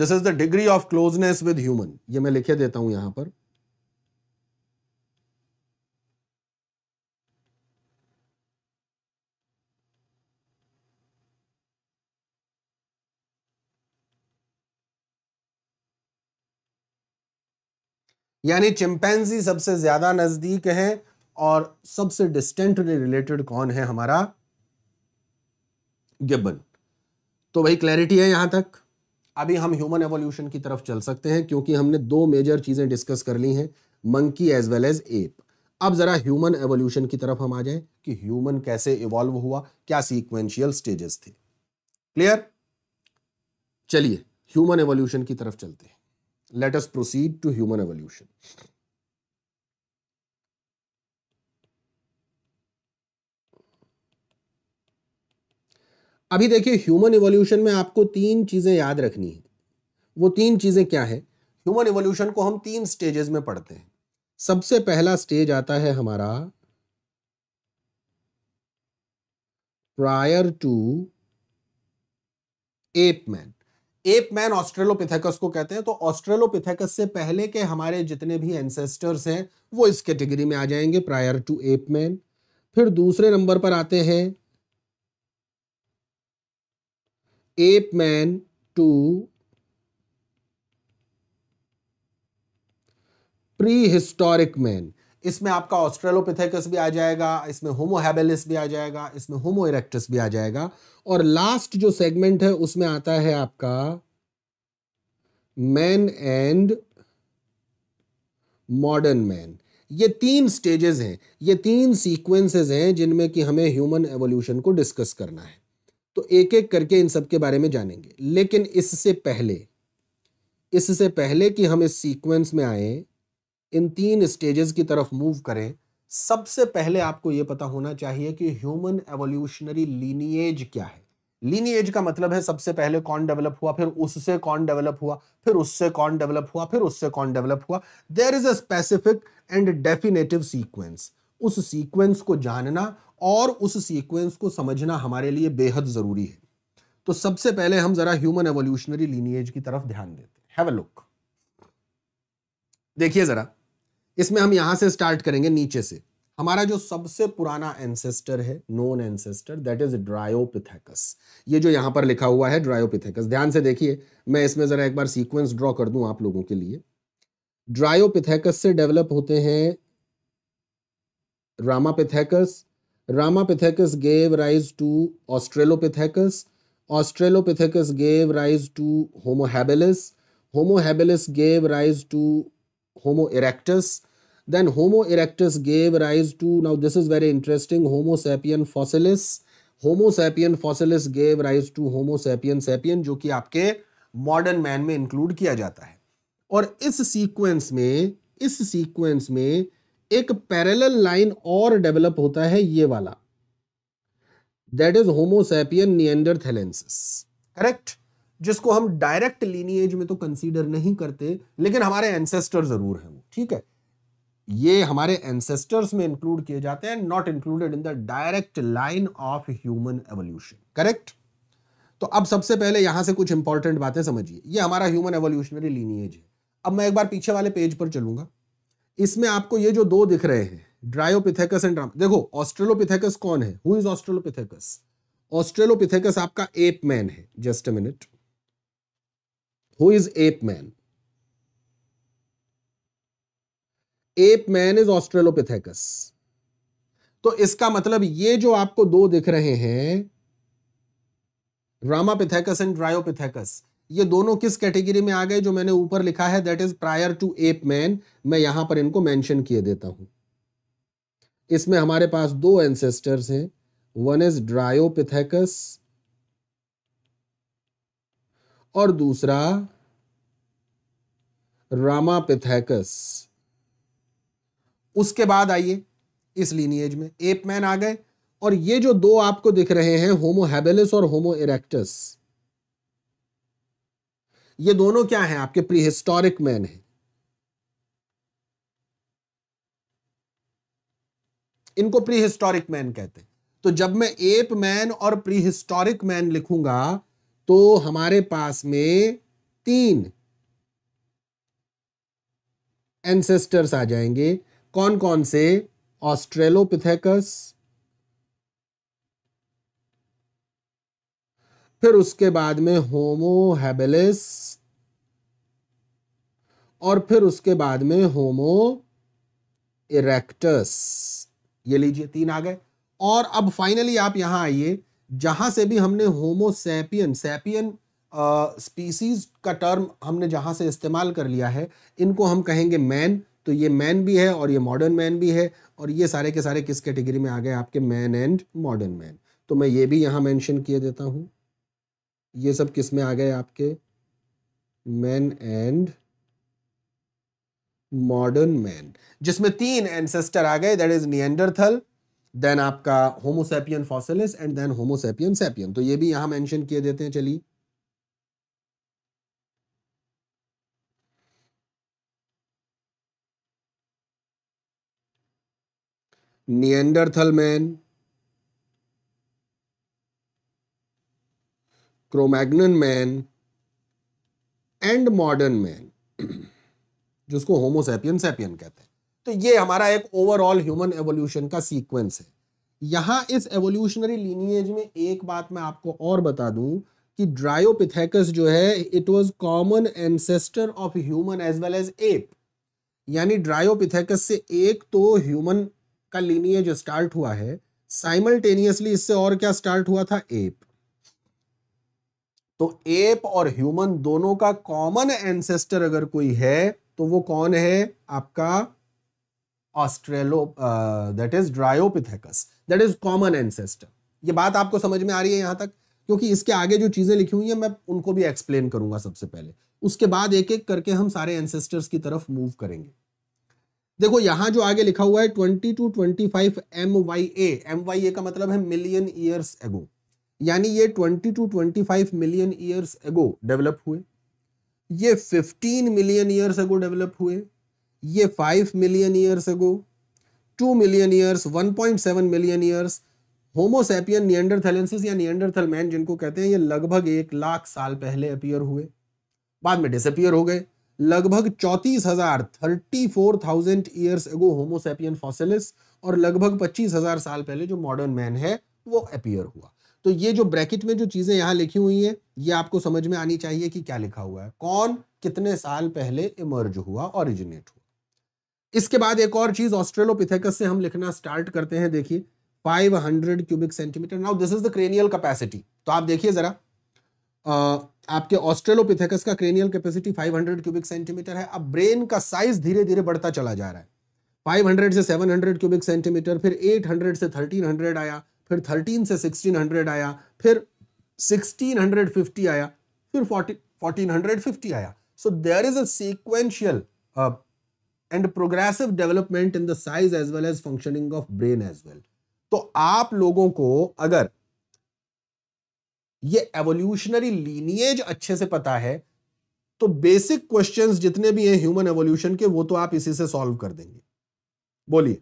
This is the degree of closeness with human, ये मैं लिखे देता हूं यहां पर। यानी चिंपैंजी सबसे ज्यादा नजदीक है और सबसे डिस्टेंटली रिलेटेड कौन है हमारा गिब्बन। तो भाई क्लैरिटी है यहां तक। अभी हम ह्यूमन एवोल्यूशन की तरफ चल सकते हैं क्योंकि हमने दो मेजर चीजें डिस्कस कर ली हैं, monkey as well as ape. अब जरा ह्यूमन एवोल्यूशन की तरफ हम आ जाएं कि ह्यूमन कैसे इवॉल्व हुआ, क्या सीक्वेंशियल स्टेजेस थे। क्लियर? चलिए ह्यूमन एवोल्यूशन की तरफ चलते हैं। Let us proceed to human evolution. अभी देखिए ह्यूमन इवोल्यूशन में आपको तीन चीजें याद रखनी है। वो तीन चीजें क्या है? ह्यूमन इवोल्यूशन को हम तीन स्टेजेस में पढ़ते हैं। सबसे पहला स्टेज आता है हमारा prior to ape man. Ape man ऑस्ट्रेलोपिथेकस को कहते हैं। तो ऑस्ट्रेलोपिथेकस से पहले के हमारे जितने भी एंसेस्टर्स हैं वो इस कैटेगरी में आ जाएंगे प्रायर टू एप मैन। फिर दूसरे नंबर पर आते हैं ape man to pre historic man. इसमें आपका ऑस्ट्रेलोपिथेकस भी आ जाएगा, इसमें होमो हैबिलिस भी आ जाएगा, इसमें होमो इरेक्टस भी आ जाएगा। और लास्ट जो सेगमेंट है उसमें आता है आपका मैन एंड मॉडर्न मैन। ये तीन स्टेजेस हैं, ये तीन सीक्वेंसेस हैं जिनमें कि हमें ह्यूमन एवोल्यूशन को डिस्कस करना है। तो एक एक करके इन सब के बारे में जानेंगे, लेकिन इससे पहले इससे पहले कि हम इस सीक्वेंस में आए, इन तीन स्टेजेस की तरफ मूव करें, सबसे पहले आपको ये पता होना चाहिए कि ह्यूमन एवोल्यूशनरी लीनिएज क्या है। लीनिएज का मतलब है सबसे पहले कौन डेवलप हुआ, फिर उससे कौन डेवलप हुआ, फिर उससे कौन डेवलप हुआ, फिर उससे कौन डेवलप हुआ। There is a specific and definitive sequence. उस सीक्वेंस को जानना और उस सीक्वेंस को समझना हमारे लिए बेहद जरूरी है। तो सबसे पहले हम जरा ह्यूमन एवोल्यूशनरी लीनिएज की तरफ ध्यान देते हैं। Have a look. देखिए जरा, इसमें हम यहां से स्टार्ट करेंगे नीचे से। हमारा जो सबसे पुराना एंसेस्टर है, known ancestor, that is Dryopithecus. ये जो यहां पर लिखा हुआ है ड्रायोपिथेकस, ध्यान से देखिए, मैं इसमें जरा एक बार सीक्वेंस ड्रॉ कर दूं आप लोगों के लिए। ड्रायोपिथेकस से डेवलप होते हैं रामापिथेकस। Ramapithecus gave rise to Australopithecus. Australopithecus gave rise to Homo habilis. Homo habilis gave rise to Homo erectus. Then Homo erectus gave rise to, now this is very interesting, Homo sapien fossilis. Homo sapien fossilis gave rise to Homo sapien sapien, जो कि आपके modern man में include किया जाता है। और इस sequence में इस sequence में एक पैरेलल लाइन और डेवलप होता है, ये वाला, that is होमो सैपियन neanderthalensis. Correct? जिसको हम डायरेक्ट लीनिएज में तो कंसीडर नहीं करते, लेकिन हमारे एंसेस्टर जरूर हैं वो। ठीक है, ये हमारे एंसेस्टर्स में इंक्लूड किए जाते हैं, not included in the direct line of human evolution. Correct? तो अब सबसे पहले यहां से कुछ इंपॉर्टेंट बातें समझिए। यह हमारा ह्यूमन एवोल्यूशनरी लीनिएज है। अब मैं एक बार पीछे वाले पेज पर चलूंगा। इसमें आपको ये जो दो दिख रहे हैं, ड्रायोपिथेकस एंड राम, देखो ऑस्ट्रेलोपिथेकस कौन है, हु इज ऑस्ट्रेलोपिथेकस? ऑस्ट्रेलोपिथेकस आपका एप मैन है। Just a minute, who is ape man? Ape man is ऑस्ट्रेलोपिथेकस। तो इसका मतलब ये जो आपको दो दिख रहे हैं, रामापिथेकस एंड ड्रायोपिथेकस, ये दोनों किस कैटेगरी में आ गए जो मैंने ऊपर लिखा है, that is prior to ape man. मैं यहां पर इनको मेंशन किए देता हूं। इसमें हमारे पास दो एंसेस्टर्स हैं, वन इज ड्रायोपिथेकस और दूसरा रामापिथेकस। उसके बाद आइए इस लीनिएज में एप मैन आ गए, और ये जो दो आपको दिख रहे हैं, होमो हैबिलिस और होमो इरेक्टस, ये दोनों क्या हैं, आपके प्रीहिस्टोरिक मैन हैं। इनको प्रीहिस्टोरिक मैन कहते हैं। तो जब मैं एप मैन और प्रीहिस्टोरिक मैन लिखूंगा तो हमारे पास में तीन एंसेस्टर्स आ जाएंगे। कौन कौन से? ऑस्ट्रेलोपिथेकस, फिर उसके बाद में होमो हैबिलिस और फिर उसके बाद में होमो इरेक्टस, ये लीजिए तीन आ गए। और अब फाइनली आप यहाँ आइए जहाँ से भी हमने होमो सैपियन सैपियन स्पीसीज का टर्म हमने जहाँ से इस्तेमाल कर लिया है, इनको हम कहेंगे मैन। तो ये मैन भी है और ये मॉडर्न मैन भी है, और ये सारे के सारे किस कैटेगरी में आ गए आपके मैन एंड मॉडर्न मैन। तो मैं ये भी यहाँ मेंशन किए देता हूँ, ये सब किस में आ गए आपके मैन एंड मॉडर्न मैन, जिसमें तीन एंसेस्टर आ गए, दैट इज निएंडरथल, देन आपका होमो सैपियन fossilis and then होमो सैपियन sapien. तो ये भी यहाँ मेंशन किए देते हैं। चलिए Neanderthal man, क्रोमैग्नन man and modern man, जिसको होमो सैपियन सैपियन कहते हैं। तो ये हमारा एक ओवरऑल ह्यूमन एवोल्यूशन का सीक्वेंस है। यहाँ इस एवोल्यूशनरी लीनिएज में एक बात मैं आपको और बता दूं कि ड्रायोपिथेकस जो है it was common ancestor of human as well as ape, यानी ड्रायोपिथेकस से एक तो ह्यूमन का लीनिएज स्टार्ट हुआ है, साइमल्टेनियसली इससे और क्या स्टार्ट हुआ था, एप। तो एप और ह्यूमन दोनों का कॉमन एंसेस्टर अगर कोई है तो वो कौन है आपका Australo, that is Dryopithecus, that is common ancestor. ये बात आपको समझ में आ रही है यहाँ तक? क्योंकि इसके आगे जो चीजें लिखी हुई हैं मैं उनको भी एक्सप्लेन करूंगा सबसे पहले, उसके बाद एक एक करके हम सारे एंसेस्टर्स की तरफ मूव करेंगे। देखो यहाँ जो आगे लिखा हुआ है twenty to twenty five M Y A, M Y A का मतलब है मिलियन ईयर्स एगो, यानी ये twenty to twenty five million years ago develop हुए, ये fifteen million years ago develop हुए, ये five million years ago, two million years, one point seven million years. होमो सैपियन neanderthalensis या Neanderthal man जिनको कहते हैं, ये लगभग एक लाख साल पहले अपीयर हुए, बाद में डिसअपियर हो गए। लगभग चौंतीस हजार thirty four thousand years ago होमो सैपियन fossilis, और लगभग पच्चीस हजार साल पहले जो मॉडर्न मैन है वो अपीयर हुआ। तो ये जो ब्रैकेट में जो चीजें यहाँ लिखी हुई हैं ये आपको समझ में आनी चाहिए कि क्या लिखा हुआ है, कौन कितने साल पहले इमर्ज हुआ, ओरिजिनेट हुआ। इसके बाद एक और चीज ऑस्ट्रेलोपिथेकस से हम लिखना स्टार्ट करते हैं। देखिए पाँच सौ cubic centimetre, now this is the cranial capacity. तो आप देखिए जरा आ, आपके ऑस्ट्रेलोपिथेकस का क्रेनियल कैपेसिटी पाँच सौ क्यूबिक सेंटीमीटर है। अब ब्रेन का साइज धीरे धीरे बढ़ता चला जा रहा है, पाँच सौ से सात सौ क्यूबिक सेंटीमीटर, फिर आठ सौ से तेरह सौ आया, फिर तेरह से सोलह सौ आया, फिर सोलह सौ पचास आया, फिर चौदह सौ पचास आया। So there is a sequential and progressive development in the size as well as functioning of brain as well. तो आप लोगों को अगर ये evolutionary lineage अच्छे से पता है तो basic questions जितने भी हैं human evolution के वो तो आप इसी से solve कर देंगे। बोलिए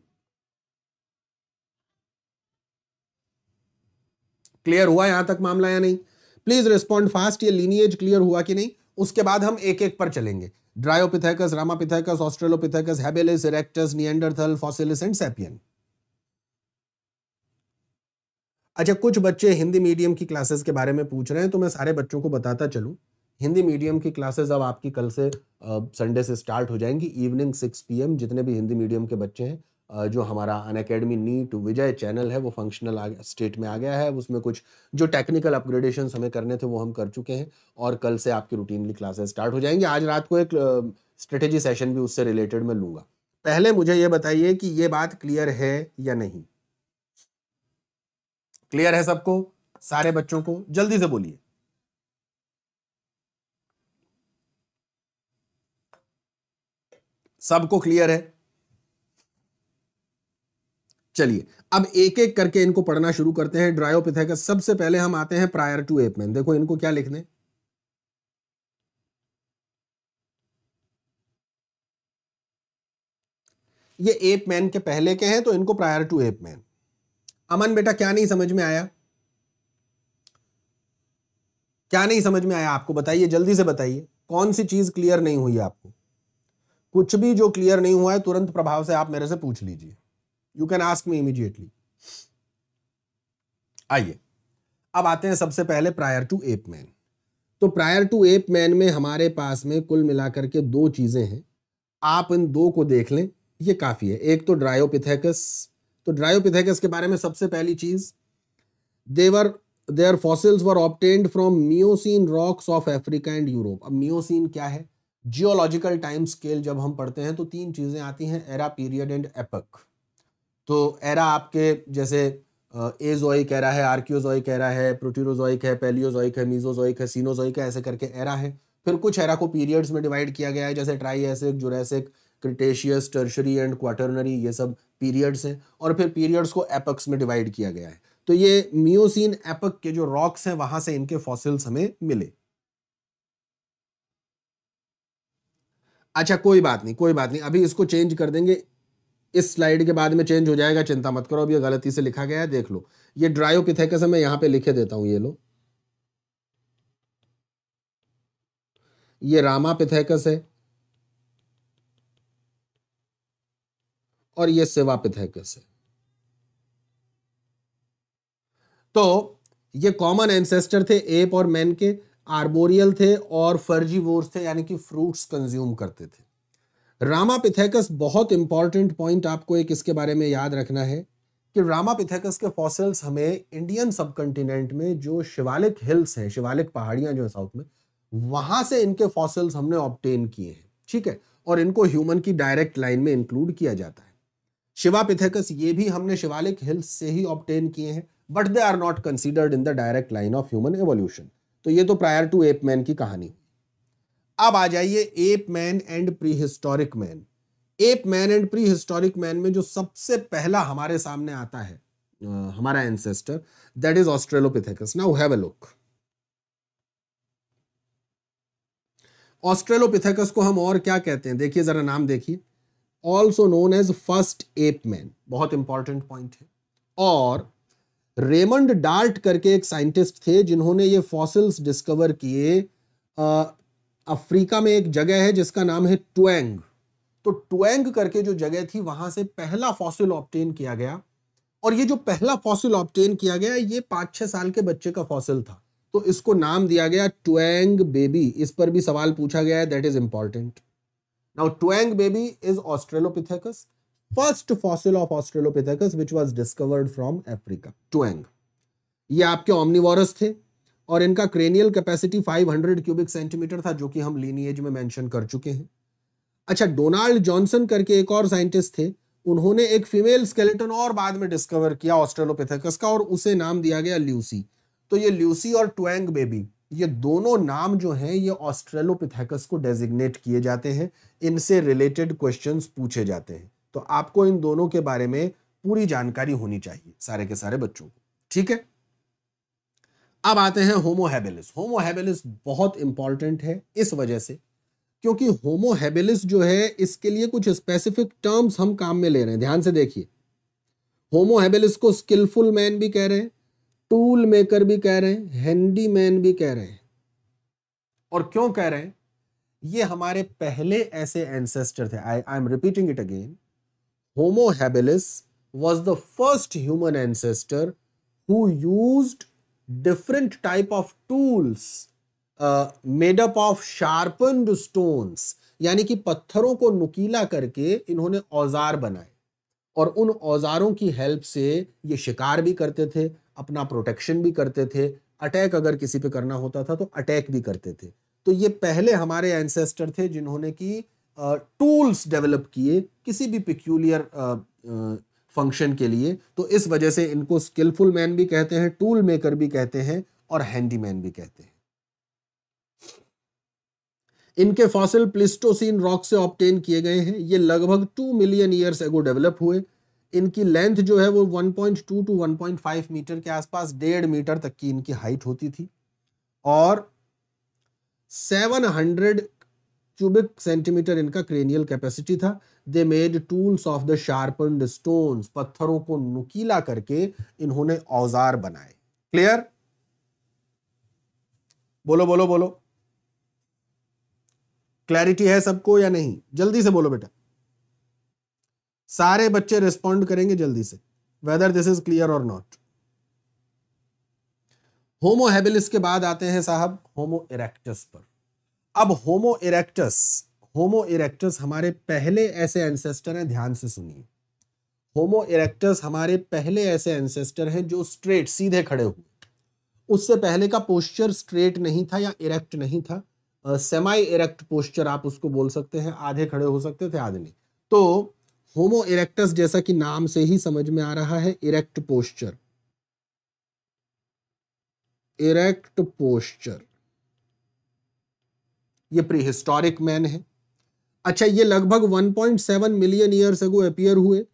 clear हुआ यहां तक मामला या नहीं? Please respond fast, ये lineage clear हुआ कि नहीं? उसके बाद हम एक एक पर चलेंगे, Dryopithecus, रामापिथेकस, ऑस्ट्रेलोपिथेकस, habilis, erectus, Neanderthal, fossilis and sapien. अच्छा, कुछ बच्चे हिंदी मीडियम की क्लासेस के बारे में पूछ रहे हैं तो मैं सारे बच्चों को बताता चलूं, हिंदी मीडियम की क्लासेस अब आपकी कल से संडे से स्टार्ट हो जाएंगी, इवनिंग सिक्स पी एम। जितने भी हिंदी मीडियम के बच्चे हैं, जो हमारा अनअकैडमी नीट विजय चैनल है वो फंक्शनल स्टेट में आ गया है, उसमें कुछ जो टेक्निकल अपग्रेडेशन हमें करने थे वो हम कर चुके हैं, और कल से आपकी रूटीनली क्लासेस स्टार्ट हो जाएंगी। आज रात को एक स्ट्रेटेजी सेशन भी उससे रिलेटेड मैं लूँगा। पहले मुझे ये बताइए कि ये बात क्लियर है या नहीं? क्लियर है सबको, सारे बच्चों को? जल्दी से बोलिए। सबको क्लियर है? चलिए अब एक एक करके इनको पढ़ना शुरू करते हैं। ड्रायोपिथेकस, सबसे पहले हम आते हैं प्रायर टू एप मैन। देखो इनको क्या लिखने, ये एप मैन के पहले के हैं तो इनको prior to ape man. Aman बेटा क्या नहीं समझ में आया, क्या नहीं समझ में आया आपको? बताइए, जल्दी से बताइए, कौन सी चीज क्लियर नहीं हुई आपको? कुछ भी जो क्लियर नहीं हुआ है तुरंत प्रभाव से आप मेरे से पूछ लीजिए, you can ask me immediately. आइए अब आते हैं सबसे पहले प्रायर टू एप मैन। तो प्रायर टू एप मैन में हमारे पास में कुल मिलाकर के दो चीजें हैं, आप इन दो को देख लें, ये काफ़ी है। एक तो ड्रायोपिथेकस, तो ड्रायोपिथेकस के बारे में सबसे पहली चीज़, their their fossils were obtained from मियोसिन rocks of Africa and Europe. अब मियोसिन क्या है? जियोलॉजिकल टाइम स्केल जब हम पढ़ते हैं तो तीन चीज़ें आती हैं, एरा, पीरियड एंड एपक। तो एरा आपके जैसे एजोइक एरा है, आर्कियोजोइक एरा है, प्रोटीरोजोइक है, पैलियोजोइक है, मीजोजोइक है, सीनोजोइक है, ऐसे करके एरा है। फिर कुछ एरा को पीरियड्स में डिवाइड किया गया है, जैसे Triassic, Jurassic, Cretaceous, tertiary and quaternary, ये सब पीरियड्स हैं। और फिर पीरियड्स को एपक्स में डिवाइड किया गया है। तो ये मियोसिन एपक के जो रॉक्स हैं वहां से इनके फॉसिल्स हमें मिले। अच्छा कोई बात नहीं, कोई बात नहीं, अभी इसको चेंज कर देंगे, इस स्लाइड के बाद में चेंज हो जाएगा, चिंता मत करो। अब ये गलती से लिखा गया है, देख लो, ये ड्रायोपिथेकस मैं यहाँ पे लिखे देता हूँ, ये लो, ये रामापिथेकस है और ये सिवापिथेकस है। तो ये कॉमन एंसेस्टर थे एप और मैन के, आर्बोरियल थे और फर्जीवोर्स थे, यानी कि फ्रूट्स कंज्यूम करते थे। रामापिथेकस, बहुत इंपॉर्टेंट पॉइंट आपको एक इसके बारे में याद रखना है कि रामापिथेकस के फॉसिल्स हमें इंडियन सबकॉन्टिनेंट में जो शिवालिक हिल्स हैं, शिवालिक पहाड़ियां जो है साउथ में, वहां से इनके फॉसिल्स हमने ऑब्टेन किए हैं, ठीक है। और इनको ह्यूमन की डायरेक्ट लाइन में इंक्लूड किया जाता है। शिवापिथेकस ये भी हमने शिवालिक हिल्स से ही ऑब्टेन किए हैं, but they are not considered in the direct line of human evolution. तो ये तो प्रायर टू एप मैन की कहानी। अब आ जाइए ape man and prehistoric man. Ape man and prehistoric man में जो सबसे पहला हमारे सामने आता है uh, हमारा ancestor, that is ऑस्ट्रेलोपिथेकस। Now have a look. ऑस्ट्रेलोपिथेकस को हम और क्या कहते हैं, देखिए जरा नाम देखिए, also known as first ape man, बहुत इंपॉर्टेंट पॉइंट है। और रेमंड डार्ट करके एक साइंटिस्ट थे जिन्होंने ये फॉसिल्स डिस्कवर किए। uh, अफ्रीका में एक जगह है जिसका नाम है ट्वेंग, तो ट्वेंग करके जो जगह थी वहां से पहला फॉसिल ऑब्टेन किया गया। और ये जो पहला फॉसिल ऑब्टेन किया गया ये पाँच छः साल के बच्चे का फॉसिल था, तो इसको नाम दिया गया ट्वेंग बेबी। इस पर भी सवाल पूछा गया है, that is important. Now Taung baby is ऑस्ट्रेलोपिथेकस, first fossil of ऑस्ट्रेलोपिथेकस which was discovered from Africa, Taung. ये आपके ओमनीवोरस थे और इनका क्रेनियल कैपेसिटी पाँच सौ क्यूबिक सेंटीमीटर था, जो कि हम लीनिएज में मेंशन कर चुके हैं। अच्छा, डोनाल्ड जॉनसन करके एक और साइंटिस्ट थे, उन्होंने एक फीमेल स्केलेटन और बाद में डिस्कवर किया ऑस्ट्रेलोपिथेकस का और उसे नाम दिया गया ल्यूसी। तो ये ल्यूसी और ट्वेंग बेबी, ये दोनों नाम जो हैं ये ऑस्ट्रेलोपिथेकस को डेजिग्नेट किए जाते हैं, इनसे रिलेटेड क्वेश्चंस पूछे जाते हैं। तो आपको इन दोनों के बारे में पूरी जानकारी होनी चाहिए, सारे के सारे बच्चों को, ठीक है। अब आते हैं होमो हैबिलिस। होमो हैबिलिस बहुत इंपॉर्टेंट है इस वजह से क्योंकि होमो हैबिलिस जो है इसके लिए कुछ स्पेसिफिक टर्म्स हम काम में ले रहे हैं, ध्यान से देखिए। होमो हैबिलिस को स्किलफुल मैन भी कह रहे हैं, टूल मेकर भी कह रहे हैं, हैंडी मैन भी कह रहे हैं। और क्यों कह रहे हैं? ये हमारे पहले ऐसे एंसेस्टर थे। I I am repeating it again, होमो हैबिलिस was the first human ancestor who used different type of tools uh, made up of sharpened stones, यानी कि पत्थरों को नुकीला करके इन्होंने औजार बनाए और उन औजारों की हेल्प से ये शिकार भी करते थे, अपना प्रोटेक्शन भी करते थे, अटैक अगर किसी पे करना होता था तो अटैक भी करते थे। तो ये पहले हमारे एंसेस्टर थे जिन्होंने कि टूल्स डेवलप किए किसी भी पिक्यूलियर फंक्शन के लिए। तो इस वजह से इनको स्किलफुल मैन भी कहते हैं, टूल मेकर भी कहते हैं और हैंडीमैन भी कहते हैं। इनके फॉसिल प्लिस्टोसीन रॉक से ऑब्टेन किए गए हैं। ये लगभग two million years ago develop हुए। इनकी लेंथ जो है वो one point two to one point five metre के आसपास, डेढ़ मीटर तक की इनकी हाइट होती थी और सेवन हंड्रेड क्यूबिक सेंटीमीटर इनका क्रेनियल कैपेसिटी था। They made tools of the sharpened stones, पत्थरों को नुकीला करके इन्होंने औजार बनाए। क्लियर? बोलो बोलो बोलो, क्लैरिटी है सबको या नहीं? जल्दी से बोलो बेटा, सारे बच्चे रिस्पॉन्ड करेंगे जल्दी से, वेदर दिस इज क्लियर और नॉट। होमो हैबिलिस के बाद आते हैं साहब होमो इरेक्टस पर। अब होमो इरेक्टस, होमो इरेक्टस हमारे पहले ऐसे एंसेस्टर हैं, ध्यान से सुनिए, होमो इरेक्टस हमारे पहले ऐसे एंसेस्टर हैं जो स्ट्रेट सीधे खड़े हुए। उससे पहले का पोस्चर स्ट्रेट नहीं था या इरेक्ट नहीं था, सेमाई इरेक्ट पोस्चर आप उसको बोल सकते हैं, आधे खड़े हो सकते थे आधे नहीं। तो होमो इरेक्टस जैसा कि नाम से ही समझ में आ रहा है इरेक्ट पोस्चर, इरेक्ट पोस्चर, ये प्रीहिस्टोरिक मैन है। अच्छा, ये लगभग one point seven million years ago appear हुए।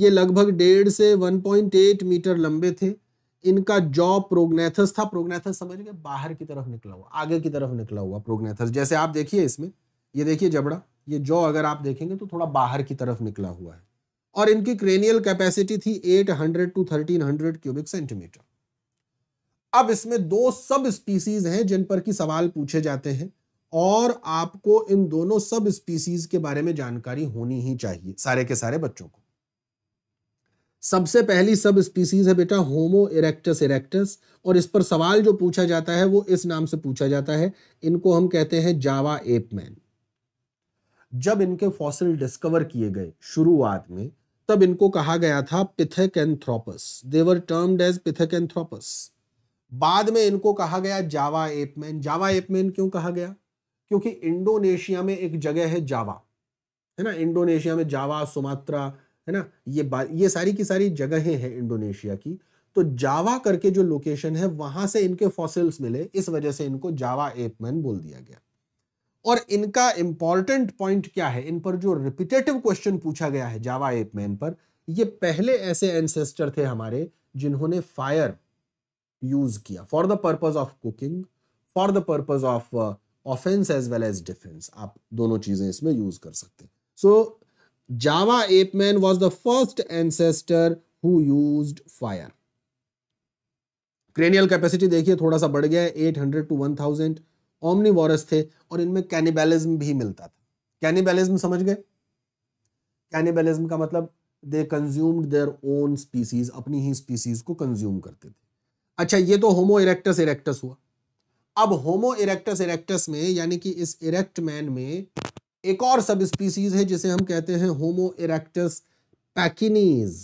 ये लगभग डेढ़ से वन पॉइंट एट मीटर लंबे थे। इनका जॉ प्रोग्नेथस था, प्रोग्नेथस समझ गए, बाहर की तरफ निकला हुआ, आगे की तरफ निकला हुआ प्रोग्नेथस। जैसे आप देखिए इसमें, ये देखिए जबड़ा, ये जॉ अगर आप देखेंगे तो थोड़ा बाहर की तरफ निकला हुआ है। और इनकी क्रेनियल कैपेसिटी थी eight hundred to thirteen hundred cubic centimetre. अब इसमें दो सब स्पीसीज हैं जिन पर की सवाल पूछे जाते हैं और आपको इन दोनों सब स्पीसीज के बारे में जानकारी होनी ही चाहिए सारे के सारे बच्चों को। सबसे पहली सब स्पीसीज है बेटा होमो इरेक्टस इरेक्टस, और इस पर सवाल जो पूछा जाता है वो इस नाम से पूछा जाता है, इनको हम कहते हैं जावा एप मैन। जब इनके फॉसिल डिस्कवर किए गए शुरुआत में, तब इनको कहा गया था पिथेकैंथ्रोपस, देवर टर्म्ड एज पिथेकैंथ्रोपस। बाद में इनको कहा गया Java ape man. Java ape man क्यों कहा गया? क्योंकि इंडोनेशिया में एक जगह है जावा, है ना, इंडोनेशिया में जावा, सुमात्रा, है ना, ये ये सारी की सारी जगहें हैं इंडोनेशिया की। तो जावा करके जो लोकेशन है वहां से इनके फॉसिल्स मिले, इस वजह से इनको जावा एपमैन बोल दिया गया। और इनका इंपॉर्टेंट पॉइंट क्या है, इन पर जो रिपीटेटिव क्वेश्चन पूछा गया है जावा एपमैन पर, ये पहले ऐसे एंसेस्टर थे हमारे जिन्होंने फायर यूज किया for the purpose of cooking, for the purpose of offence as well as defence. आप दोनों चीजें इसमें यूज कर सकते हैं। So Java ape man was the first ancestor who used fire. Cranial capacity देखिए थोड़ा सा बढ़ गया है, eight hundred to one thousand. Omnivorous थे और इनमें कैनिबलिज्म भी मिलता था। कैनिबलिज्म समझ गए? कैनिबलिज्म का मतलब they consumed their own species, अपनी ही स्पीसीज को कंज्यूम करते थे। अच्छा, ये तो होमो इरेक्टस इरेक्टस हुआ। अब होमो इरेक्टस इरेक्टस में, यानी कि इस इरेक्ट मैन में, एक और सब स्पीसीज है जिसे हम कहते हैं होमो इरेक्टस पैकिनीज,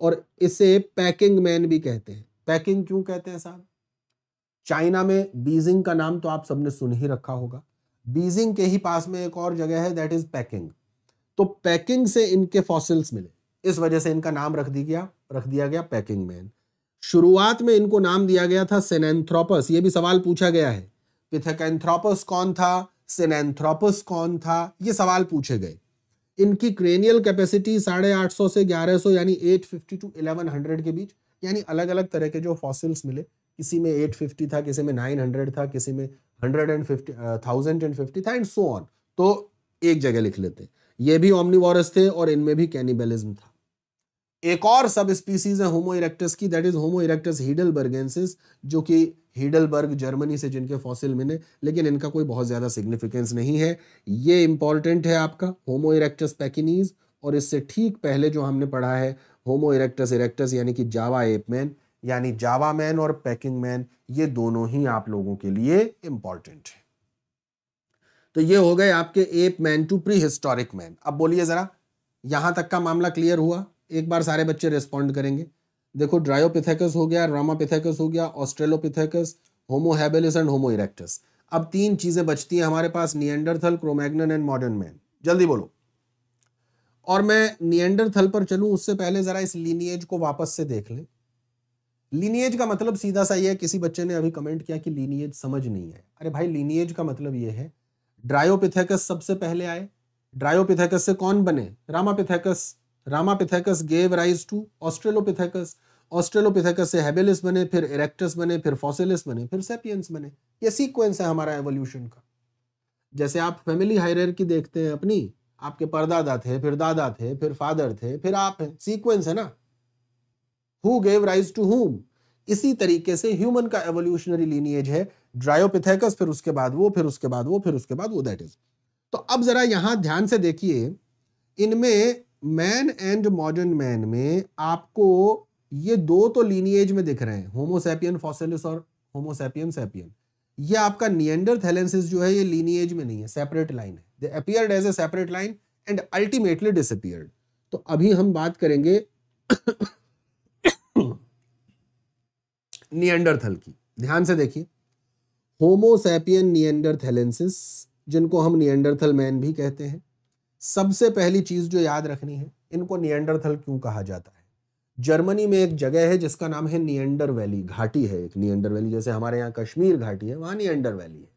और इसे पैकिंग मैन भी कहते हैं। पैकिंग क्यों कहते हैं साहब? चाइना में बीजिंग का नाम तो आप सबने सुन ही रखा होगा, बीजिंग के ही पास में एक और जगह है दैट इज पैकिंग। तो पैकिंग से इनके फॉसिल्स मिले, इस वजह से इनका नाम रख दिया गया रख दिया गया पैकिंग मैन। शुरुआत में इनको नाम दिया गया था सिनैंथ्रोपस, ये भी सवाल पूछा गया है। पिथेकैंथ्रोपस कौन था, सिनैंथ्रोपस कौन था, ये सवाल पूछे गए। इनकी क्रेनियल कैपेसिटी साढ़े आठ सौ से ग्यारह सौ, यानी eight fifty to eleven hundred के बीच, यानी अलग अलग तरह के जो फॉसिल्स मिले, किसी में एट फिफ्टी था, किसी में नाइन हंड्रेड था, किसी में hundred and fifty thousand and fifty था, एंड सो ऑन। तो एक जगह लिख लेते हैं। ये भी ओमनीवोरस थे और इनमें भी कैनिबलिज्म था। एक और सब स्पीसीज है होमो इरेक्टस की, that is होमो इरेक्टस heidelbergensis, जो कि हीडलबर्ग जर्मनी से जिनके फॉसिल मिले, लेकिन इनका कोई बहुत ज्यादा सिग्निफिकेंस नहीं है। ये इंपॉर्टेंट है आपका होमो इरेक्टस पैकिनीज, और इससे ठीक पहले जो हमने पढ़ा है होमो इरेक्टस इरेक्टस यानी कि जावा एपमैन, यानी जावा मैन और पैकिंग मैन, ये दोनों ही आप लोगों के लिए इंपॉर्टेंट है। तो ये हो गए आपके ape man to pre historic man. अब बोलिए जरा, यहां तक का मामला क्लियर हुआ? एक बार सारे बच्चे रिस्पॉन्ड करेंगे। देखो, ड्रायोपिथेकस हो गया, रामापिथेकस हो गया, ऑस्ट्रेलोपिथेकस, होमो हैबिलिस and होमो इरेक्टस। अब तीन चीजें बचती हैं हमारे पास, Neanderthal, क्रोमैग्नन and modern man. जल्दी बोलो। और मैं निएंडरथल पर चलूं उससे पहले जरा इस लीनिएज को वापस से देख लें। लीनिएज का मतलब सीधा सा ये है, किसी बच्चे ने अभी कमेंट किया कि लीनिएज समझ नहीं आया। अरे भाई, लीनिएज का मतलब ये है, ड्रायोपिथेकस सबसे पहले आए, ड्रायोपिथेकस से कौन बने? रामापिथेकस। रामापिथेकस gave rise to ऑस्ट्रेलोपिथेकस, ऑस्ट्रेलोपिथेकस से हैबिलिस बने, फिर इरेक्टस बने, फिर फॉसिलिस बने, फिर सेपियंस बने। ये सीक्वेंस है हमारा एवोल्यूशन का। जैसे आप फैमिली हायरार्की देखते हैं अपनी, आपके परदादा थे, फिर दादा थे, फिर फादर थे, फिर आप हैं, सीक्वेंस है ना, who gave rise to whom. इसी तरीके से ह्यूमन का एवोल्यूशनरी लीनिएज है, ड्रायोपिथेकस, फिर उसके बाद वो, फिर उसके बाद वो, फिर उसके बाद वो, दैट इज। तो अब जरा यहाँ ध्यान से देखिए, इनमें मैन एंड मॉडर्न मैन में आपको ये दो तो लीनिएज में दिख रहे हैं, होमोसैपियन फॉसिलिस और होमोसैपियन सैपियन। ये आपका निएंडरथैलेंसिस जो है ये लीनिएज में नहीं है, सेपरेट लाइन है। They appeared as a separate line and ultimately disappeared. तो अभी हम बात करेंगे निएंडरथल की। ध्यान से देखिए, होमो सैपियन निएंडरथेलेंसिस, जिनको हम निएंडरथल मैन भी कहते हैं। सबसे पहली चीज जो याद रखनी है, इनको निएंडरथल क्यों कहा जाता है? जर्मनी में एक जगह है जिसका नाम है निएंडर वैली, घाटी है एक निएंडर वैली, जैसे हमारे यहाँ कश्मीर घाटी है, वहाँ निएंडर वैली है।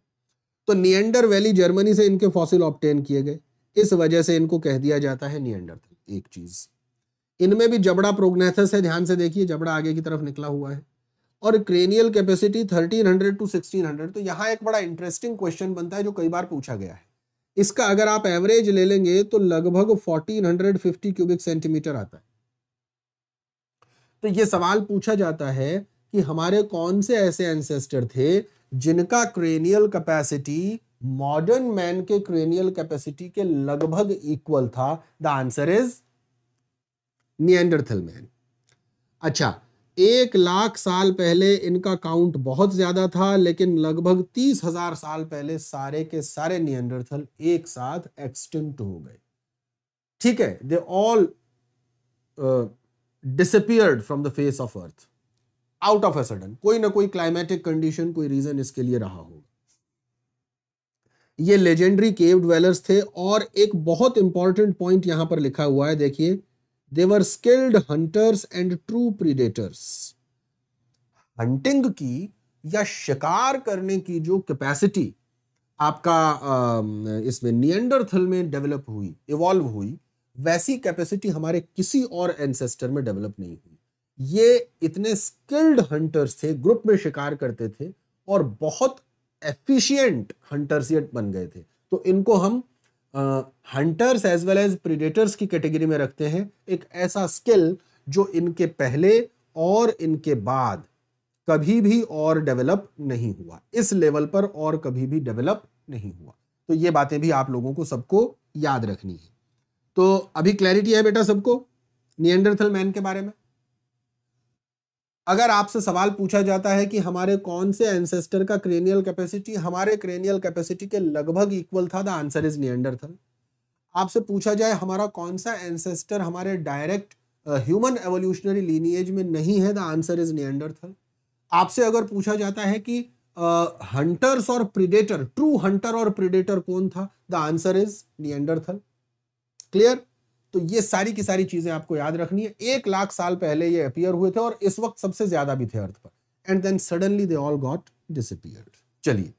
तो निएंडर वैली जर्मनी से इनके फॉसिल ऑब्टेन किए गए, इस वजह से इनको कह दिया जाता है निएंडरथल। एक चीज, इनमें भी जबड़ा प्रोग्नेथस है, ध्यान से देखिए, जबड़ा आगे की तरफ निकला हुआ है, और cranial capacity thirteen hundred to sixteen hundred. तो यहाँ एक बड़ा इंटरेस्टिंग क्वेश्चन बनता है जो कई बार पूछा गया है। इसका अगर आप एवरेज ले लेंगे तो लगभग फोर्टीन फिफ्टी क्यूबिक सेंटीमीटर आता है। तो ये सवाल पूछा जाता है कि हमारे कौन से ऐसे एंसेस्टर थे जिनका क्रेनियल कैपेसिटी मॉडर्न मैन के क्रेनियल कैपेसिटी के लगभग इक्वल था। The answer is Neanderthal man. अच्छा, एक लाख साल पहले इनका काउंट बहुत ज्यादा था, लेकिन लगभग तीस हजार साल पहले सारे के सारे निएंडरथल एक साथ एक्सटिंक्ट हो गए। ठीक है, they all disappeared from the face of earth out of a sudden. कोई ना कोई क्लाइमेटिक कंडीशन, कोई रीजन इसके लिए रहा होगा। ये लेजेंडरी केव ड्वेलर्स थे, और एक बहुत इंपॉर्टेंट पॉइंट यहां पर लिखा हुआ है, देखिए, they were skilled hunters and true predators. Hunting की या शिकार करने की जो कैपेसिटी आपका इसमें निएंडरथल में डेवलप हुई, इवॉल्व हुई, वैसी कैपेसिटी हमारे किसी और एंसेस्टर में डेवलप नहीं हुई। ये इतने स्किल्ड हंटर्स थे, ग्रुप में शिकार करते थे, और बहुत एफिशिएंट हंटर्स ये बन गए थे। तो इनको हम hunters as well as predators की कैटेगरी में रखते हैं। एक ऐसा स्किल जो इनके पहले और इनके बाद कभी भी और डेवलप नहीं हुआ, इस लेवल पर और कभी भी डेवलप नहीं हुआ। तो ये बातें भी आप लोगों को सबको याद रखनी है। तो अभी क्लैरिटी है बेटा सबको निएंडरथल मैन के बारे में? अगर आपसे सवाल पूछा जाता है कि हमारे कौन से एंसेस्टर का क्रेनियल कैपेसिटी हमारे क्रेनियल कैपेसिटी के लगभग इक्वल था, द आंसर इज निएंडरथल। आपसे पूछा जाए हमारा कौन सा एंसेस्टर हमारे डायरेक्ट ह्यूमन एवोल्यूशनरी लीनिएज में नहीं है, द आंसर इज निएंडरथल। आपसे अगर पूछा जाता है कि हंटर्स और प्रीडेटर, ट्रू हंटर और प्रीडेटर कौन था, the answer is Neanderthal. Clear? तो ये सारी की सारी चीजें आपको याद रखनी है। एक लाख साल पहले ये अपीयर हुए थे, और इस वक्त सबसे ज्यादा भी थे अर्थ पर, and then suddenly they all got disappeared. चलिए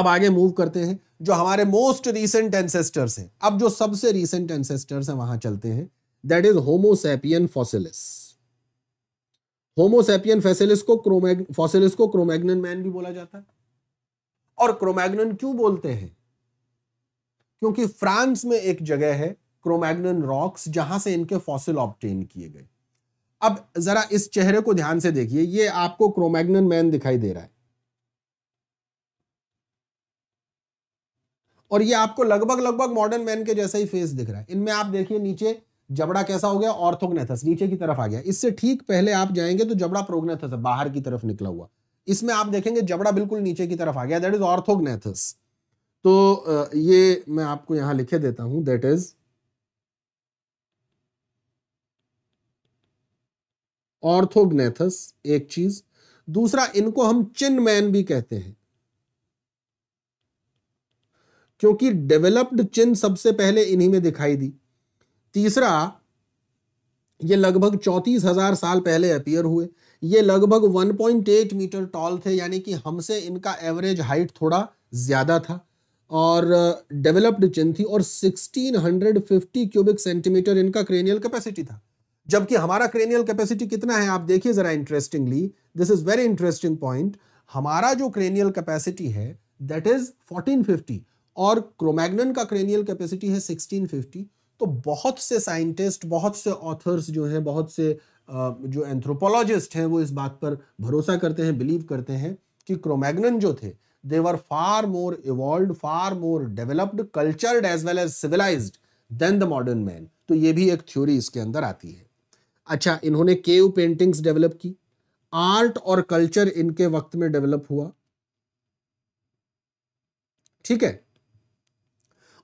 अब आगे मूव करते हैं, जो हमारे मोस्ट रीसेंट एंसेस्टर्स हैं। अब जो सबसे रीसेंट एंसेस्टर्स हैं वहां चलते हैं, that is होमो सैपियन fossilis. होमो सैपियन fossilis को क्रोमैग फॉसिलिस को क्रोमैग्नन मैन भी बोला जाता है। और क्रोमैग्नन क्यों बोलते हैं? क्योंकि फ्रांस में एक जगह है क्रोमैग्नन रॉक्स, जहां से इनके फॉसिल ऑब्टेन किए गए। अब जरा इस चेहरे को ध्यान से देखिए, ये आपको क्रोमैग्नन मैन दिखाई दे रहा है, और ये आपको लगभग लगभग मॉडर्न मैन के जैसा ही फेस दिख रहा है। इनमें आप देखिए नीचे जबड़ा कैसा हो गया, ऑर्थोग्नेथस नीचे की तरफ आ गया। इससे ठीक पहले आप जाएंगे तो जबड़ा प्रोग्नेथस बाहर की तरफ निकला हुआ, इसमें आप देखेंगे जबड़ा बिल्कुल नीचे की तरफ आ गया, दैट इज ऑर्थोग्नेथस। तो ये मैं आपको यहां लिखे देता हूं, दैट इज ऑर्थोग्नेथस। एक चीज, दूसरा इनको हम चिन मैन भी कहते हैं, क्योंकि डेवलप्ड चिन सबसे पहले इन्हीं में दिखाई दी। तीसरा, ये लगभग चौंतीस हजार साल पहले अपीयर हुए। ये लगभग one point eight metre tall थे, यानी कि हमसे इनका एवरेज हाइट थोड़ा ज्यादा था, और डेवलप्ड चिन थी, और सिक्सटीन फिफ्टी क्यूबिक सेंटीमीटर इनका क्रेनियल कैपेसिटी था। जबकि हमारा क्रेनियल कैपेसिटी कितना है आप देखिए जरा, interestingly, this is very interesting point, हमारा जो क्रेनियल कैपेसिटी है दैट इज फोर्टीन फिफ्टी, और क्रोमैग्नन का क्रेनियल कैपेसिटी है सिक्सटीन फिफ्टी। तो बहुत से साइंटिस्ट, बहुत से ऑथर्स जो हैं, बहुत से जो एंथ्रोपोलॉजिस्ट हैं, वो इस बात पर भरोसा करते हैं, बिलीव करते हैं कि क्रोमैग्नन जो थे, they were far more evolved, far more developed, cultured as well as civilized than the modern man. तो ये भी एक थ्योरी इसके अंदर आती है। अच्छा, इन्होंने केव पेंटिंग्स डेवलप की, आर्ट और कल्चर इनके वक्त में डेवलप हुआ। ठीक है,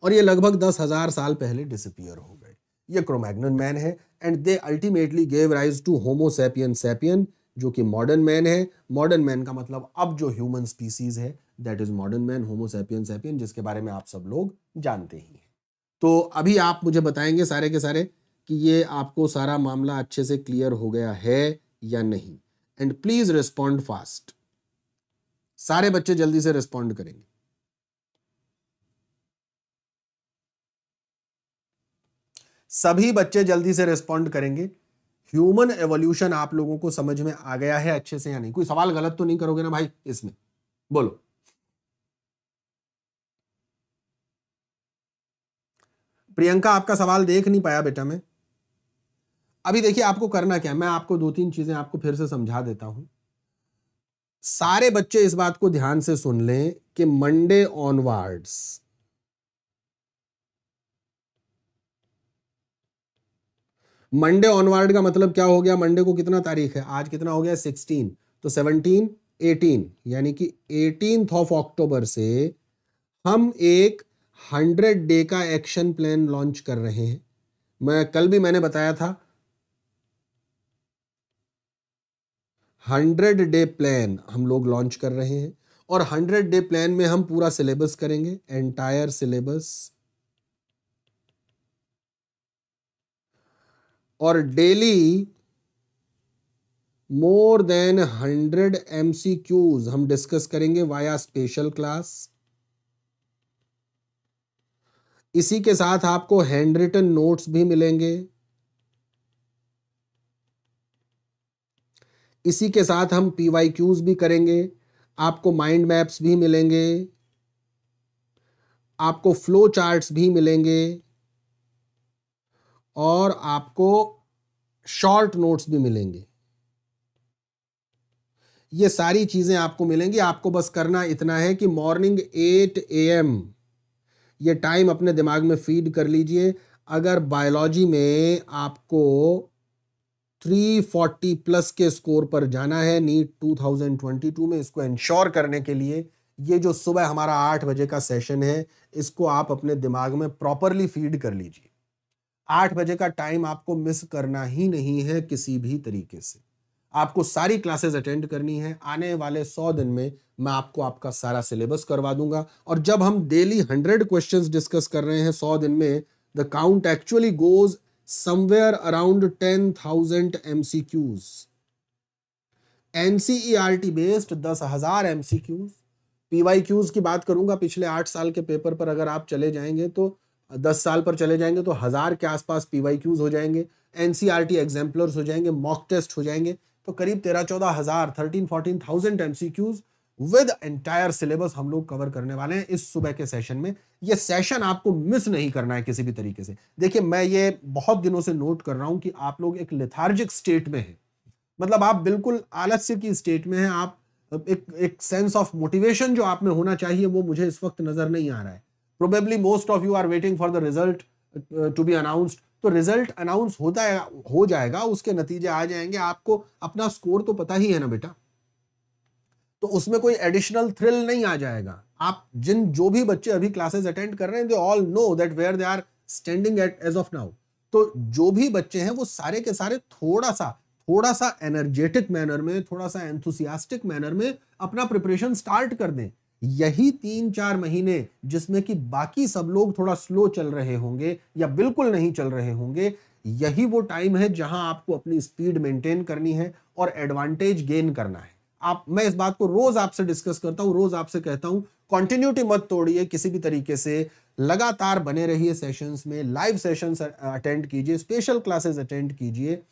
और ये लगभग दस हजार साल पहले डिसअपियर हो गए। ये क्रोमैग्नन मैन है and they ultimately gave rise to होमो सैपियन sapien जो कि मॉडर्न मैन है। मॉडर्न मैन का मतलब अब जो ह्यूमन स्पीसीज है that is modern man, होमो सैपियन sapien जिसके बारे में आप सब लोग जानते ही हैं। तो अभी आप मुझे बताएंगे सारे के सारे कि ये आपको सारा मामला अच्छे से क्लियर हो गया है या नहीं, एंड प्लीज रिस्पॉन्ड फास्ट, सारे बच्चे जल्दी से रिस्पॉन्ड करेंगे। सभी बच्चे जल्दी से रिस्पॉन्ड करेंगे। ह्यूमन एवोल्यूशन आप लोगों को समझ में आ गया है अच्छे से या नहीं? कोई सवाल गलत तो नहीं करोगे ना भाई इसमें? बोलो। प्रियंका आपका सवाल देख नहीं पाया बेटा मैं। अभी देखिए आपको करना क्या है, मैं आपको दो तीन चीजें आपको फिर से समझा देता हूं। सारे बच्चे इस बात को ध्यान से सुन लें कि मंडे ऑनवर्ड्स मंडे ऑनवर्ड का मतलब क्या हो गया? मंडे को कितना तारीख है? आज कितना हो गया? सोलह। तो सत्रह, अठारह यानी कि एटीन्थ ऑफ अक्टूबर से हम एक हंड्रेड डे का एक्शन प्लान लॉन्च कर रहे हैं। मैं कल भी मैंने बताया था हंड्रेड डे प्लान हम लोग लॉन्च कर रहे हैं, और हंड्रेड डे प्लान में हम पूरा सिलेबस करेंगे, एंटायर सिलेबस, और daily more than hundred MCQs हम डिस्कस करेंगे वाया स्पेशल क्लास। इसी के साथ आपको हैंड रिटन नोट्स भी मिलेंगे। इसी के साथ हम पीवाईक्यूज भी करेंगे, आपको माइंड मैप्स भी मिलेंगे, आपको फ्लो चार्ट्स भी मिलेंगे, और आपको शॉर्ट नोट्स भी मिलेंगे। ये सारी चीजें आपको मिलेंगी। आपको बस करना इतना है कि मॉर्निंग एट ए एम ये टाइम अपने दिमाग में फीड कर लीजिए। अगर बायोलॉजी में आपको तीन सौ चालीस प्लस के स्कोर पर जाना है नीट दो हज़ार बाईस में, इसको इंश्योर करने के लिए ये जो सुबह हमारा आठ बजे का सेशन है इसको आप अपने दिमाग में प्रॉपरली फीड कर लीजिए। आठ बजे का टाइम आपको मिस करना ही नहीं है किसी भी तरीके से। आपको सारी क्लासेस अटेंड करनी है। आने वाले सौ दिन में मैं आपको आपका सारा सिलेबस करवा दूंगा, और जब हम डेली हंड्रेड क्वेश्चंस डिस्कस कर रहे हैं सौ दिन में, the count actually goes somewhere around ten thousand MCQs, NCERT based दस हजार एमसीक्यूज। पीवाईक्यूज की बात करूंगा, पिछले आठ साल के पेपर पर अगर आप चले जाएंगे तो दस साल पर चले जाएंगे तो हजार के आसपास पीवाईक्यूज हो जाएंगे, एनसीईआरटी एग्जाम्पलर्स हो जाएंगे, मॉक टेस्ट हो जाएंगे, तो करीब तेरह चौदह हजार thirteen fourteen thousand MCQs with entire syllabus हम लोग कवर करने वाले हैं इस सुबह के सेशन में। ये सेशन आपको मिस नहीं करना है किसी भी तरीके से। देखिए मैं ये बहुत दिनों से नोट कर रहा हूं कि आप लोग एक लेथार्जिक स्टेट में हैं, मतलब आप बिल्कुल आलस्य की स्टेट में हैं। आप एक एक सेंस ऑफ मोटिवेशन जो आप में होना चाहिए वो मुझे इस वक्त नजर नहीं आ रहा है। Probably most of you are waiting for the result uh, to be announced. तो रिजल्ट अनाउंस होता है, हो जाएगा, उसके नतीजे आ जाएंगे। आपको अपना स्कोर तो पता ही है ना बेटा, तो उसमें कोई एडिशनल थ्रिल नहीं आ जाएगा। आप जिन जो भी बच्चे अभी क्लासेस अटेंड कर रहे हैं, they all know that where they are standing at as of now. तो जो भी बच्चे हैं वो सारे के सारे थोड़ा सा थोड़ा सा एनर्जेटिक मैनर में, थोड़ा सा एंथुसियास्टिक मैनर में अपना प्रिपरेशन स्टार्ट कर दें। यही तीन चार महीने जिसमें कि बाकी सब लोग थोड़ा स्लो चल रहे होंगे या बिल्कुल नहीं चल रहे होंगे, यही वो टाइम है जहां आपको अपनी स्पीड मेंटेन करनी है और एडवांटेज गेन करना है। आप मैं इस बात को रोज आपसे डिस्कस करता हूं, रोज आपसे कहता हूं कंटिन्यूटी मत तोड़िए किसी भी तरीके से, लगातार बने रहिए सेशंस में। लाइव सेशंस अटेंड कीजिए, स्पेशल क्लासेस अटेंड कीजिए,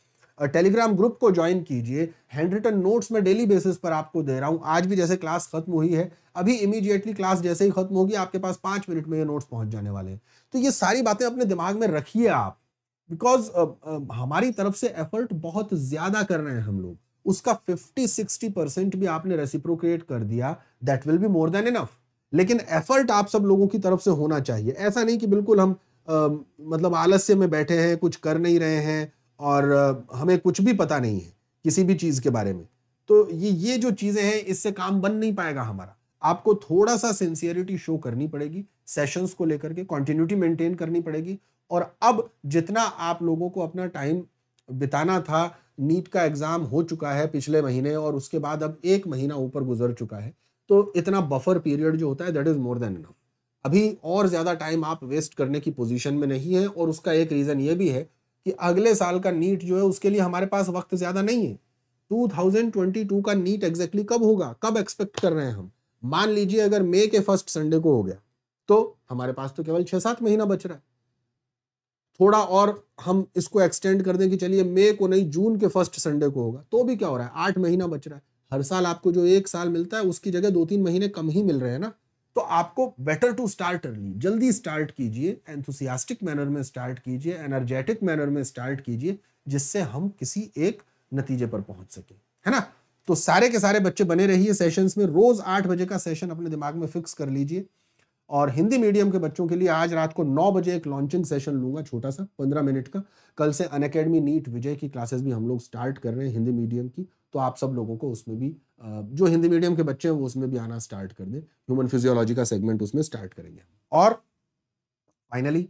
टेलीग्राम ग्रुप को ज्वाइन कीजिए, हैंड रिटन नोट्स में डेली बेसिस पर आपको दे रहा हूं। आज भी जैसे क्लास खत्म हुई है, अभी इमीडिएटली क्लास जैसे ही खत्म होगी आपके पास पांच मिनट में ये नोट्स पहुंच जाने वाले हैं। तो ये सारी बातें अपने दिमाग में रखिए आप, बिकॉज uh, uh, हमारी तरफ से एफर्ट बहुत ज्यादा कर रहे हैं हम लोग। उसका फिफ्टी सिक्सटी परसेंट भी आपने रेसिप्रोक्रिएट कर दिया, that will be more than enough. लेकिन एफर्ट आप सब लोगों की तरफ से होना चाहिए। ऐसा नहीं कि बिल्कुल हम uh, मतलब आलस्य में बैठे हैं, कुछ कर नहीं रहे हैं और हमें कुछ भी पता नहीं है किसी भी चीज के बारे में। तो ये ये जो चीजें हैं इससे काम बन नहीं पाएगा हमारा। आपको थोड़ा सा सिंसियरिटी शो करनी पड़ेगी सेशंस को लेकर के, कंटिन्यूटी मेंटेन करनी पड़ेगी। और अब जितना आप लोगों को अपना टाइम बिताना था, नीट का एग्ज़ाम हो चुका है पिछले महीने और उसके बाद अब एक महीना ऊपर गुजर चुका है, तो इतना बफर पीरियड जो होता है that is more than enough. अभी और ज़्यादा टाइम आप वेस्ट करने की पोजीशन में नहीं है। और उसका एक रीज़न ये भी है कि अगले साल का नीट जो है उसके लिए हमारे पास वक्त ज़्यादा नहीं है। दो हज़ार बाईस का नीट एग्जैक्टली कब होगा, कब एक्सपेक्ट कर रहे हैं हम? मान लीजिए अगर मई के फर्स्ट संडे को हो गया तो हमारे पास तो केवल छः सात महीना बच रहा है। थोड़ा और हम इसको एक्सटेंड कर दें कि चलिए मई को नहीं, जून के फर्स्ट संडे को होगा, तो भी क्या हो रहा है, आठ महीना बच रहा है। हर साल आपको जो एक साल मिलता है उसकी जगह दो तीन महीने कम ही मिल रहे हैं ना। तो आपको बेटर टू स्टार्ट अर्ली, जल्दी स्टार्ट कीजिए, एंथुसियास्टिक मैनर में स्टार्ट कीजिए, एनर्जेटिक मैनर में स्टार्ट कीजिए, जिससे हम किसी एक नतीजे पर पहुंच सके, है ना। तो सारे के सारे बच्चे बने रहिए सेशंस में। रोज आठ बजे का सेशन अपने दिमाग में फिक्स कर लीजिए। और हिंदी मीडियम के बच्चों के लिए आज रात को नौ बजे एक लॉन्चिंग सेशन लूंगा, छोटा सा पंद्रह मिनट का। कल से अनअकैडमी नीट विजय की क्लासेस भी हम लोग स्टार्ट कर रहे हैं हिंदी मीडियम की, तो आप सब लोगों को उसमें भी, जो हिंदी मीडियम के बच्चे हैं वो उसमें भी आना स्टार्ट कर दें। ह्यूमन फिजियोलॉजी का सेगमेंट उसमें स्टार्ट करेंगे। और फाइनली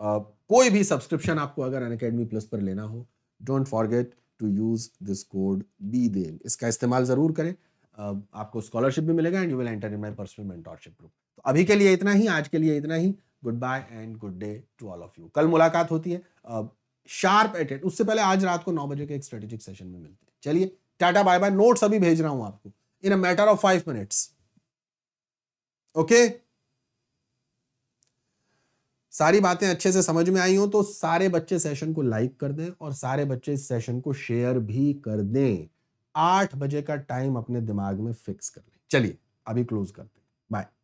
कोई भी सब्सक्रिप्शन आपको अगर अनअकैडमी प्लस पर लेना हो, don't forget to use this code B देल, इसका इस्तेमाल जरूर करें। uh, आपको स्कॉलरशिप भी मिलेगा and you will enter in my personal mentorship group. तो अभी के लिए इतना ही, आज के लिए इतना ही। Goodbye and good day to all of you. कल मुलाकात होती है uh, शार्प एट एट, उससे पहले आज रात को नौ बजे के एक स्ट्रेटेजिक सेशन में मिलते हैं। चलिए टाटा बाय बाय। नोट्स अभी भेज रहा हूं आपको in a matter of five minutes. Okay, सारी बातें अच्छे से समझ में आई हो तो सारे बच्चे सेशन को लाइक कर दें और सारे बच्चे इस सेशन को शेयर भी कर दें। आठ बजे का टाइम अपने दिमाग में फिक्स कर लें। चलिए अभी क्लोज करते हैं। बाय।